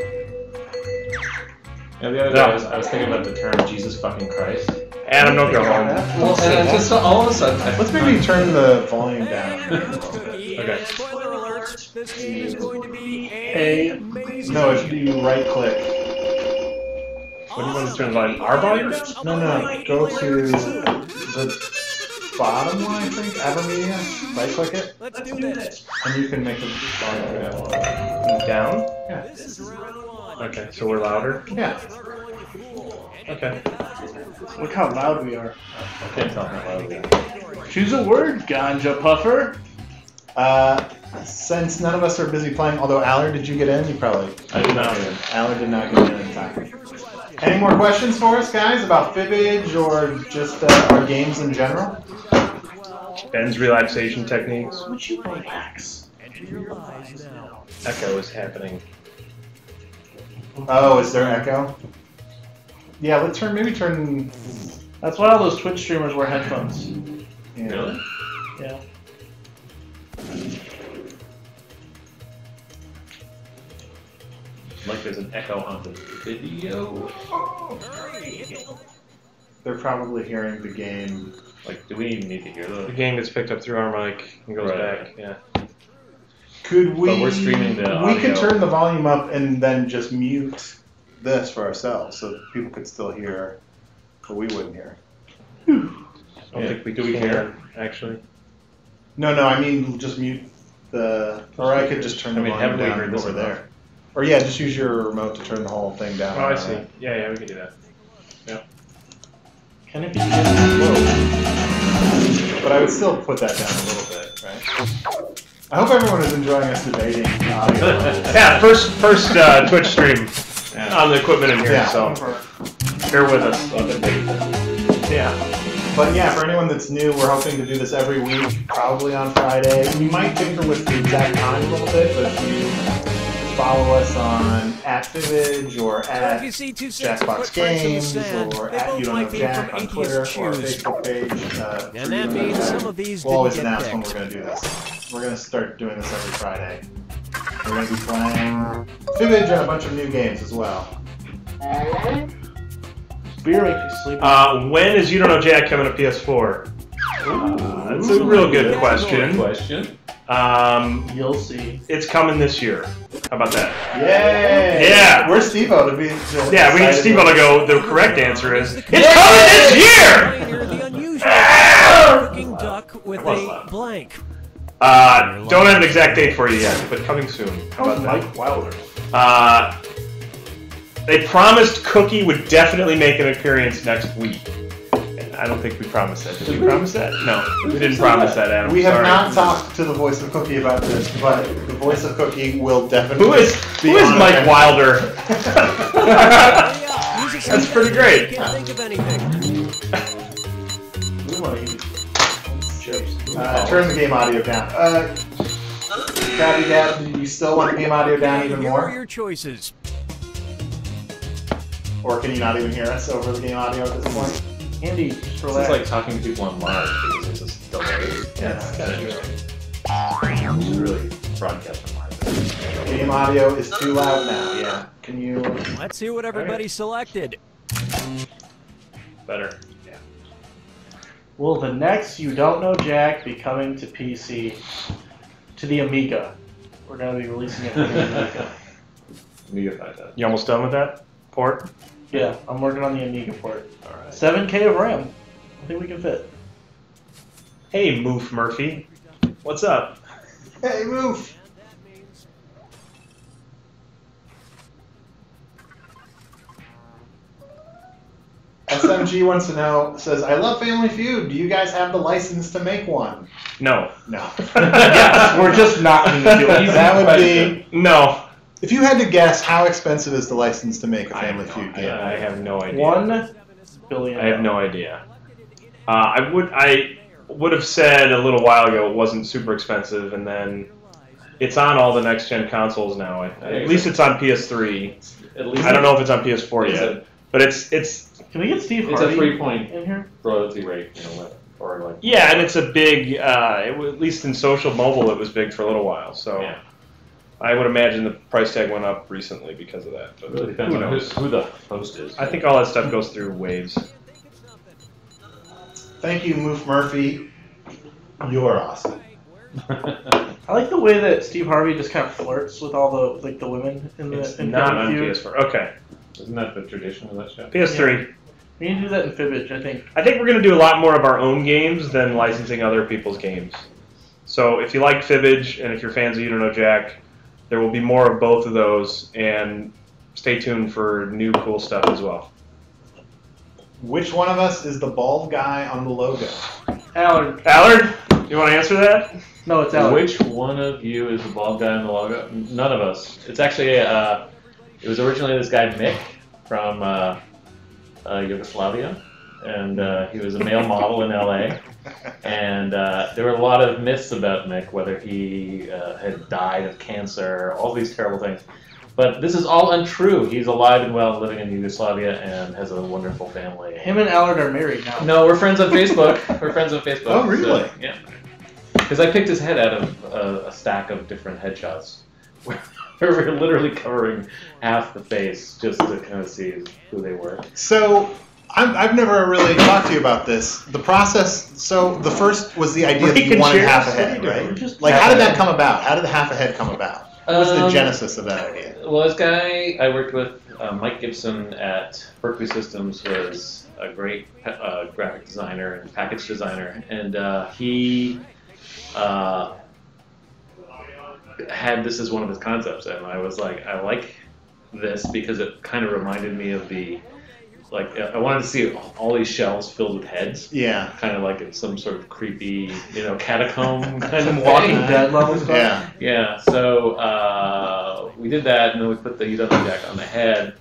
Yeah, the other day I was, I was thinking about the term Jesus fucking Christ. Adam, don't go home. Well, and just all of a sudden, let's maybe turn the volume down. Okay. Spoiler alert, this game is going to be a... No, if you right click. What do you want to turn the volume? Our volume? No, no, go to the bottom one, I think, Evermedia. Right click it. Let's do this. And you can make the volume down. Down? Yeah. This is round one. Okay, so we're louder? Yeah. Okay. Look how loud we are. I can't tell how loud we are. Choose a word, Ganja Puffer. Uh, since none of us are busy playing, although Aller, did you get in? You probably. I did not get in. Aller did not get in in time. Any more questions for us, guys, about fibbage or just uh, our games in general? Ben's relaxation techniques. Would you relax? Echo is happening. Oh, is there echo? Yeah, let's turn. Maybe turn. That's why all those Twitch streamers wear headphones. Yeah. Really? Yeah. Like there's an echo on the video. Oh. They're probably hearing the game. Like, do we even need to hear that? The game gets picked up through our mic and goes right back. Yeah. Could we? But we're streaming the audio. We can turn the volume up and then just mute this for ourselves, so people could still hear, but we wouldn't hear. I don't yeah. think we do. We hear actually. No, no. I mean, just mute the. Or I could just turn the I mean, volume down over enough. There. Or yeah, just use your remote to turn the whole thing down. Oh, I see. Right? Yeah, yeah, we can do that. Yeah. Can it be? Whoa. But I would still put that down a little bit, right? I hope everyone is enjoying us debating. Yeah, first, first uh, Twitch stream. Yeah. On the equipment in here, yeah. So bear with us. Yeah, but yeah, for anyone that's new, we're hoping to do this every week, probably on Friday. We might tinker with the exact time a little bit, but if you follow us on at Fibbage or at Jackbox Games or at You Don't Know Jack on Twitter or our Facebook page, uh, and that means some of these we'll always announce when we're going to do this. We're going to start doing this every Friday. We're going to be playing Fibbage and a bunch of new games as well. Beer makes you sleep. Uh, when is You Don't Know Jack coming to P S four? Uh, that's a real good question. question. Um, You'll see. It's coming this year. How about that? Yay! Yeah! Where's Steve-O to be? Yeah, we need Steve-O to go. The correct answer is it's Yay! Coming this year! The unusual duck with a blank. Uh, don't have an exact date for you yet, but coming soon. How about Mike Wilder? Uh, they promised Cookie would definitely make an appearance next week. And I don't think we promised that. Did, Did we, we promise that? No, we didn't promise that, Adam. We have not talked to the voice of Cookie about this, but the voice of Cookie will definitely. Who is who is Mike Wilder? That's pretty great. Can't think of anything. Uh, turn the game audio down. Uh, Gabby Gab, do you still want the game audio down even more? Your choices. Or can you not even hear us over the game audio at this point? Andy, just relax. It's like talking to people on live because it's just delayed. Yeah, it's kind of interesting. We should really broadcast them live. Game audio is too loud now. Yeah. Can you? Let's see what everybody right. selected. Better. Will the next You Don't Know Jack be coming to P C, to the Amiga? We're going to be releasing it to the Amiga. Amiga. You almost done with that port? Yeah, I'm working on the Amiga port. All right. seven K of RAM. I think we can fit. Hey, Moof Murphy. What's up? Hey, Moof. S M G wants to know, says, I love Family Feud. Do you guys have the license to make one? No. No. Yes, we're just not going to do it. That would be... No. If you had to guess, how expensive is the license to make a Family Feud game? I have no idea. One billion. I have no idea. Uh, I would I would have said a little while ago it wasn't super expensive, and then it's on all the next-gen consoles now. At least it's on P S three. At least I don't know if it's on P S four yet. But it's it's. Can we get Steve Harvey? It's a three point in here. Royalty rate, you know, or like. Yeah, and it's a big. Uh, it was, at least in social mobile, it was big for a little while. So, yeah. I would imagine the price tag went up recently because of that. But really depends who on knows. Who the host is. I think all that stuff goes through waves. Thank you, Moof Murphy. You are awesome. I like the way that Steve Harvey just kind of flirts with all the like the women in the. It's in not on P S four. Okay. Isn't that the tradition of that show? P S three. Yeah. We need to do that in Fibbage, I think. I think we're going to do a lot more of our own games than licensing other people's games. So if you like Fibbage, and if you're fans of You Don't Know Jack, there will be more of both of those, and stay tuned for new cool stuff as well. Which one of us is the bald guy on the logo? Allard. Allard? You want to answer that? No, it's Allard. Which one of you is the bald guy on the logo? None of us. It's actually a... Uh, It was originally this guy, Mick, from uh, uh, Yugoslavia, and uh, he was a male model in L A, and uh, there were a lot of myths about Mick, whether he uh, had died of cancer, all these terrible things. But this is all untrue. He's alive and well, living in Yugoslavia, and has a wonderful family. Him and Allard are married now. No, we're friends on Facebook. We're friends on Facebook. Oh, really? So, yeah. Because I picked his head out of uh, a stack of different headshots. We're literally covering half the face just to kind of see who they were. So, I'm, I've never really talked to you about this. The process, so the first was the idea that you wanted half a head, right? Like, how did that come about? How did the half a head come about? What was the genesis of that idea? Well, this guy I worked with, uh, Mike Gibson at Berkeley Systems, was a great uh, graphic designer and package designer. And uh, he... Uh, had this as one of his concepts, and I was like, I like this because it kind of reminded me of the, like, I wanted to see all these shells filled with heads. Yeah. Kind of like in some sort of creepy, you know, catacomb kind of Walking Dead level stuff. Yeah. Yeah. So uh, we did that, and then we put the U W deck on the head,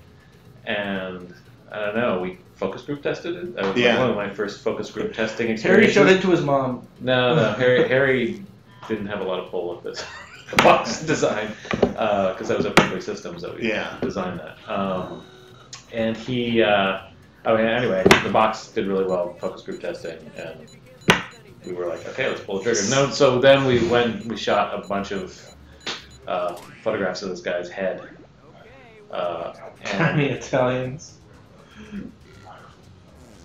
and I don't know, we focus group tested it. That was yeah. like one of my first focus group testing experiences. Harry showed it to his mom. No, no, Harry, Harry didn't have a lot of pull with this. The box design, because uh, I was at Berkeley Systems that we yeah. designed that. Um, and he, uh, oh, anyway, the box did really well, focus group testing, and we were like, okay, let's pull the trigger. No, so then we went, we shot a bunch of uh, photographs of this guy's head. Uh, and I mean, Italians.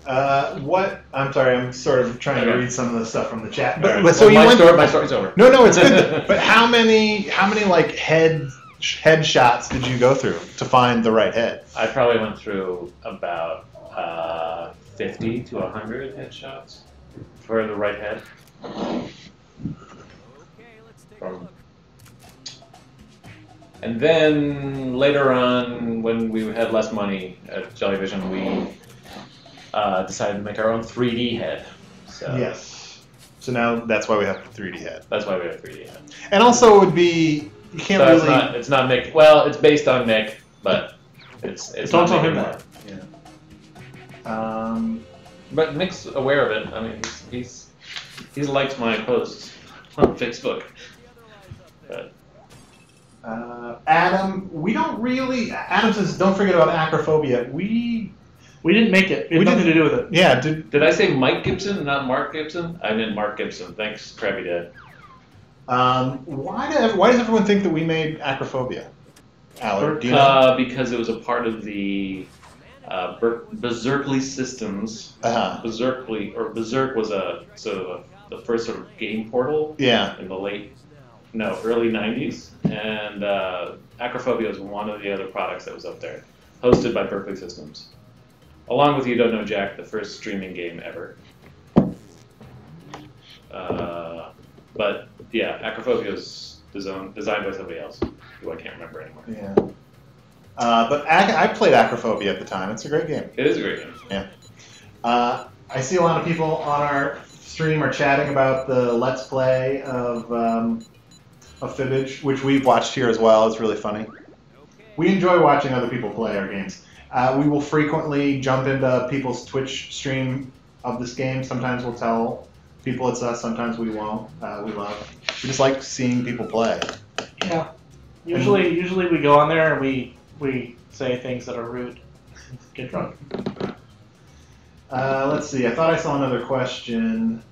Uh, what? I'm sorry, I'm sort of trying okay. to read some of the stuff from the chat. But, but so well, you my, went, story, my story's over. No, no, it's good. But how many, how many like head head shots did you go through to find the right head? I probably went through about uh, fifty to a hundred head shots for the right head. from. And then later on, when we had less money at Jellyvision, we uh, decided to make our own three D head. So. Yes. So now that's why we have the three D head. That's why we have three D head. And also, it would be you can't so really. It's not, it's not Mick. Well, it's based on Mick, but it's it's don't tell him that. Yeah. Um, but Mick's aware of it. I mean, he's he's, he's liked my posts on Facebook. But. Uh, Adam, we don't really. Adam says, "Don't forget about acrophobia." We we didn't make it. It had nothing to do with it. Yeah. Did did I say Mike Gibson, and not Mark Gibson? I meant Mark Gibson. Thanks, Krabby Dad. Um, why did why does everyone think that we made acrophobia? Allard, do you know? Uh, because it was a part of the uh, Berserkly systems. Uh-huh. Berserkly or Berserk was a sort of a, the first sort of game portal. Yeah. In the late. No, early nineties, and uh, Acrophobia was one of the other products that was up there, hosted by Berkeley Systems, along with You Don't Know Jack, the first streaming game ever. Uh, but yeah, Acrophobia was designed by somebody else, who I can't remember anymore. Yeah. Uh, but I, I played Acrophobia at the time. It's a great game. It is a great game. Yeah. Uh, I see a lot of people on our stream are chatting about the Let's Play of. Um, Of Fibbage, which we've watched here as well. It's really funny. We enjoy watching other people play our games. Uh, we will frequently jump into people's Twitch stream of this game. Sometimes we'll tell people it's us. Sometimes we won't. Uh, we love. We just like seeing people play. Yeah. Usually, and, usually we go on there and we we say things that are rude. Get drunk. Uh, let's see. I thought I saw another question,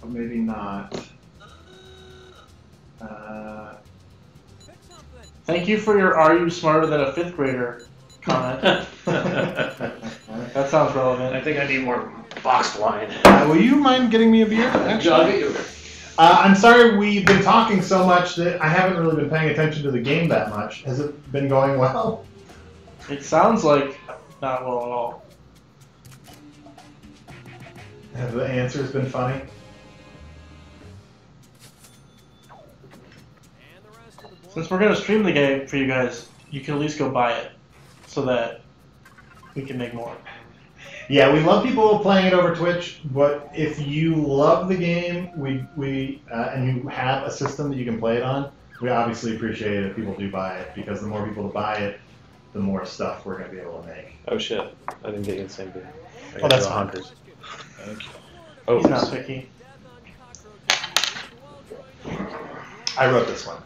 but maybe not. Uh, Thank you for your "Are you smarter than a fifth grader?" comment. That sounds relevant. I think I need more boxed wine. Uh, will you mind getting me a beer? Actually, I'll get you a beer. Uh, I'm sorry we've been talking so much that I haven't really been paying attention to the game that much. Has it been going well? It sounds like not well at all. Have the answers been funny? Since we're going to stream the game for you guys, you can at least go buy it so that we can make more. Yeah, we love people playing it over Twitch, but if you love the game we we uh, and you have a system that you can play it on, we obviously appreciate it if people do buy it, because the more people that buy it, the more stuff we're going to be able to make. Oh, shit. I didn't get insane beer. Oh, that's Honkers. Thank you. Oh, he's not picky. I wrote this one.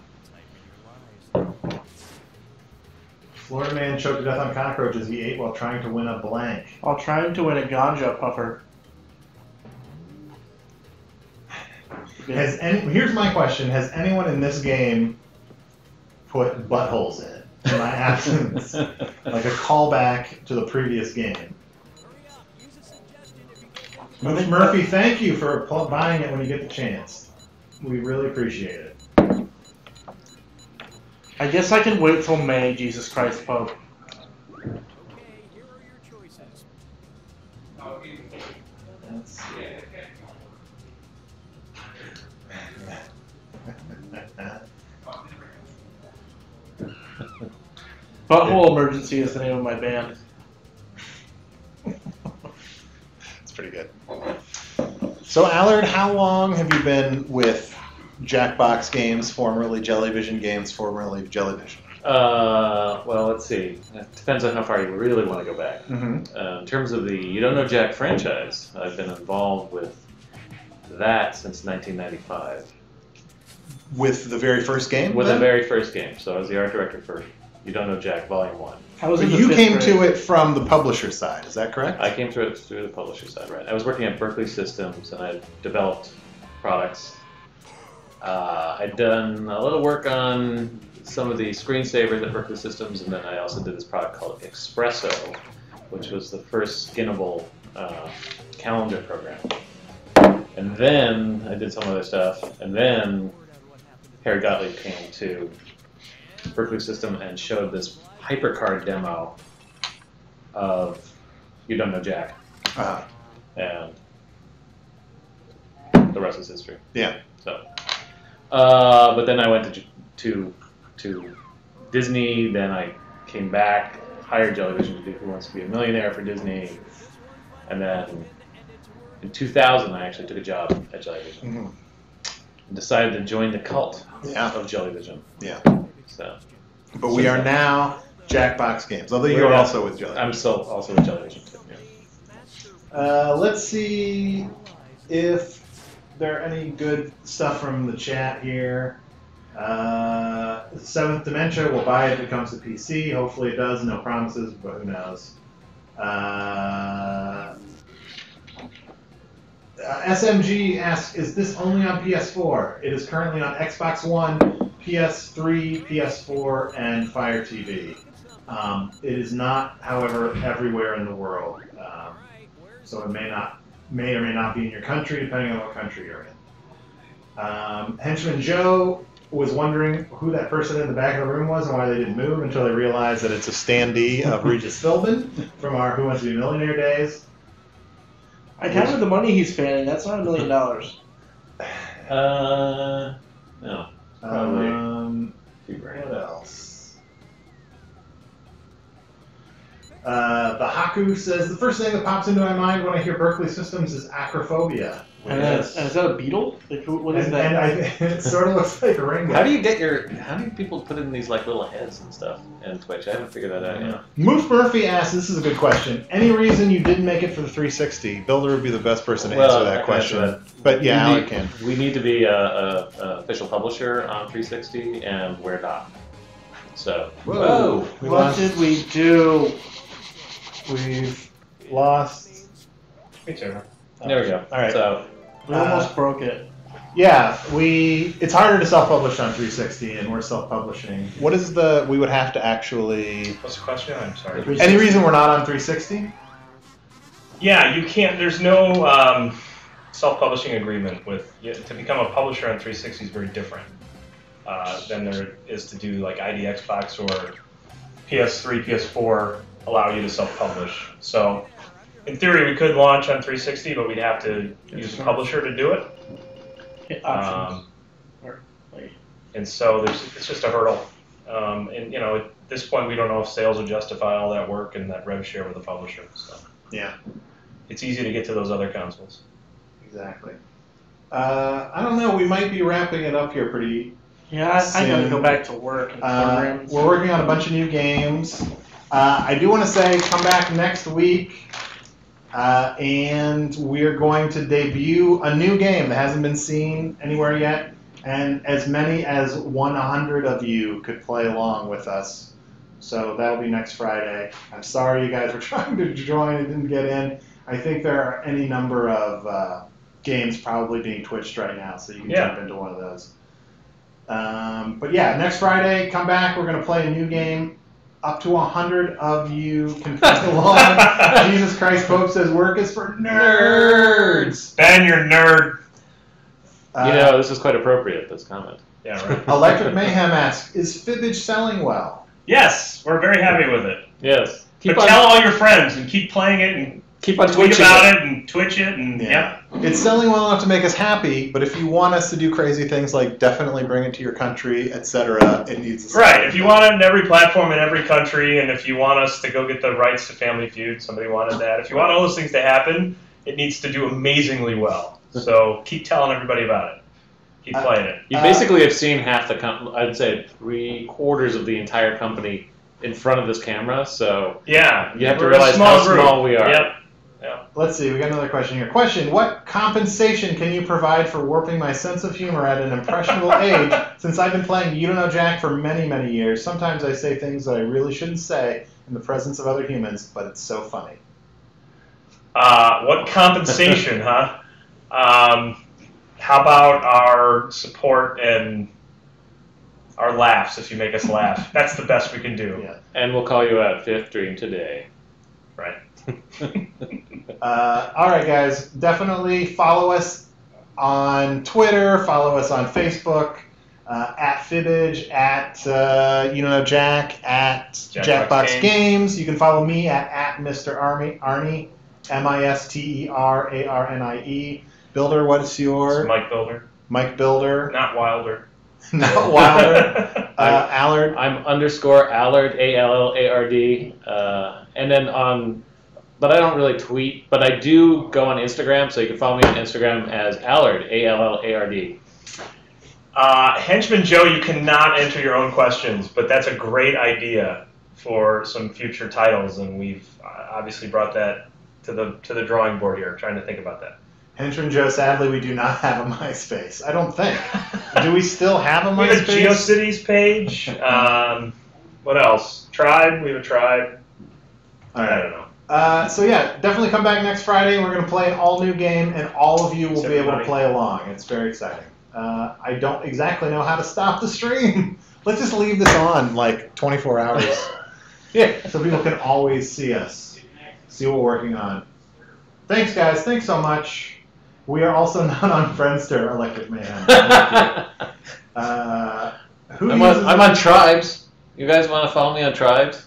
Florida man choked to death on cockroaches he ate while trying to win a blank. While trying to win a ganja puffer. Has any, here's my question. Has anyone in this game put buttholes in it in my absence? Like a callback to the previous game. Murphy, Murphy, thank you for buying it when you get the chance. We really appreciate it. I guess I can wait till May, Jesus Christ, Pope. Okay, here are your choices. That's it. Butthole Emergency is the name of my band. It's pretty good. So, Allard, how long have you been with Jackbox Games, formerly Jellyvision Games, formerly Jellyvision? Uh, well, let's see. It depends on how far you really want to go back. Mm-hmm. Uh, in terms of the You Don't Know Jack franchise, I've been involved with that since nineteen ninety-five. With the very first game? With then? the very first game. So I was the art director for You Don't Know Jack Volume one. How was it you came grade? to it from the publisher side, is that correct? I came to it through the publisher side, right. I was working at Berkeley Systems, and I developed products. Uh, I'd done a little work on some of the screensavers at Berkeley Systems, and then I also did this product called Espresso, which was the first skinnable uh, calendar program. And then I did some other stuff, and then Harry Gottlieb came to Berkeley System and showed this HyperCard demo of You Don't Know Jack. Uh-huh. And the rest is history. Yeah. So. Uh, but then I went to to to Disney. Then I came back, hired Jellyvision to do Who Wants to Be a Millionaire for Disney, and then in two thousand I actually took a job at Jellyvision. Mm-hmm. And decided to join the cult yeah. of Jellyvision. Yeah. So. But we are now Jackbox Games. Although you're also with Jellyvision. I'm still also with Jellyvision too. Yeah. Uh, let's see if there are any good stuff from the chat here. Uh, Seventh Dementia will buy it if it comes to P C. Hopefully it does. No promises, but who knows? Uh, Uh, S M G asks, is this only on P S four? It is currently on Xbox One, P S three, P S four, and Fire T V. Um, it is not, however, everywhere in the world. Um, so it may not, may or may not be in your country, depending on what country you're in. Um, Henchman Joe was wondering who that person in the back of the room was and why they didn't move until they realized that it's a standee of Regis Philbin from our Who Wants to Be a Millionaire days. I counted the money he's fanning. That's not a million dollars. Uh, no. Probably. Um, what else? Uh, the Haku says the first thing that pops into my mind when I hear Berkeley Systems is acrophobia. And, is, and is that a beetle? Like, what is and, that? And I, it sort of looks like a ring. How do you get your? How do people put in these like little heads and stuff in Twitch? I haven't figured that out yet. Moof Murphy asks, "This is a good question. Any reason you didn't make it for the three sixty? Builder would be the best person to well, answer that question. Answer that. But yeah, I can. We need to be a, a, a official publisher on three sixty, and we're not. So whoa, whoa. We what lost. did we do? We've lost. It's over. Oh, there we go. All right. So. We almost uh, broke it. Yeah, we. It's harder to self-publish on three sixty, and we're self-publishing. What is the? We would have to actually. What's the question? I'm sorry. Any reason we're not on three sixty? Yeah, you can't. There's no um, self-publishing agreement with. You, to become a publisher on three sixty is very different uh, than there is to do like I D Xbox or P S three, P S four allow you to self-publish. So. In theory, we could launch on three sixty, but we'd have to use a publisher to do it. Um, and so there's, it's just a hurdle. Um, and you know, at this point, we don't know if sales will justify all that work and that rev share with the publisher. So yeah, it's easy to get to those other consoles. Exactly. Uh, I don't know. We might be wrapping it up here pretty. Yeah, I, I gotta go back to work. And uh, we're working on a bunch of new games. Uh, I do want to say, come back next week. Uh, and we're going to debut a new game that hasn't been seen anywhere yet, and as many as one hundred of you could play along with us. So that'll be next Friday. I'm sorry you guys were trying to join and didn't get in. I think there are any number of uh, games probably being twitched right now, so you can yeah. jump into one of those. Um, but yeah, next Friday, come back. We're going to play a new game. Up to one hundred of you can play along. Jesus Christ Pope says work is for nerds. Ban your nerd. Uh, you know, this is quite appropriate, this comment. Yeah, right. Electric Mayhem asks, is Fibbage selling well? Yes, we're very happy with it. Yes. Keep but on, tell all your friends and keep playing it and keep on tweet about it. it and Twitch it. and yeah. yeah. It's selling well enough to make us happy, but if you want us to do crazy things like definitely bring it to your country, et cetera, it needs to Right. If you want it in every platform in every country, and if you want us to go get the rights to Family Feud, somebody wanted that. If you want all those things to happen, it needs to do amazingly well. So keep telling everybody about it. Keep uh, playing it. You basically uh, have seen half the com- I'd say three quarters of the entire company in front of this camera, so yeah, you have to realize how group. small we are. Yep. Yeah. Let's see, we got another question here. Question, what compensation can you provide for warping my sense of humor at an impressionable age since I've been playing You Don't Know Jack for many, many years? Sometimes I say things that I really shouldn't say in the presence of other humans, but it's so funny. Uh, what compensation, huh? Um, how about our support and our laughs if you make us laugh? That's the best we can do. Yeah. And we'll call you out Fifth Dream today. Right. uh, all right, guys. Definitely follow us on Twitter. Follow us on Facebook uh, at Fibbage, at uh, you know Jack, at Jackbox, Jackbox Games. Games. You can follow me at at Mister Army Arnie, M I S T E R A R N I E. Builder, what is your? It's Mike Builder. Mike Builder. Not Wilder. Not Wilder. uh, Allard. I'm underscore Allard, A L L A R D. Uh, and then on, but I don't really tweet, but I do go on Instagram, so you can follow me on Instagram as Allard, A L L A R D. Uh, Henchman Joe, you cannot enter your own questions, but that's a great idea for some future titles, and we've obviously brought that to the to the drawing board here, trying to think about that. Henchman Joe, sadly, we do not have a MySpace. I don't think. Do we still have a MySpace? We have a GeoCities page. Um, what else? Tribe. We have a tribe. All right. I don't know. Uh, so yeah, definitely come back next Friday. We're going to play an all-new game, and all of you will Except be able money. to play along. It's very exciting. Uh, I don't exactly know how to stop the stream. Let's just leave this on like twenty-four hours. Yeah, so people can always see us, see what we're working on. Thanks, guys. Thanks so much. We are also not on Friendster, Electric Man. uh, who I'm, on, I'm on Tribes. You guys want to follow me on Tribes?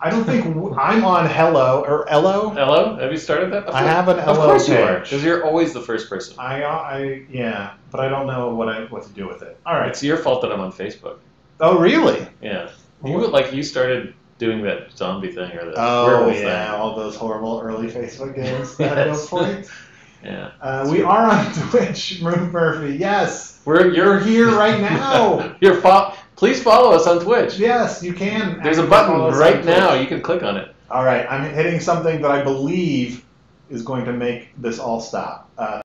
I don't think w I'm on Hello or Ello. Hello? Have you started that before? I have an Ello page. Of course you are, because you're always the first person. I, I, yeah, but I don't know what I what to do with it. All right. It's your fault that I'm on Facebook. Oh, really? Yeah. You, like you started doing that zombie thing or the oh, werewolf thing. Oh yeah, all those horrible early Facebook games that I don't play. Yeah. Uh, we are on Twitch, Moon Murphy. Yes. We're you're here right now. you're fo Please follow us on Twitch. Yes, you can. There's a button right now. You can click on it. All right. I'm hitting something that I believe is going to make this all stop. Uh,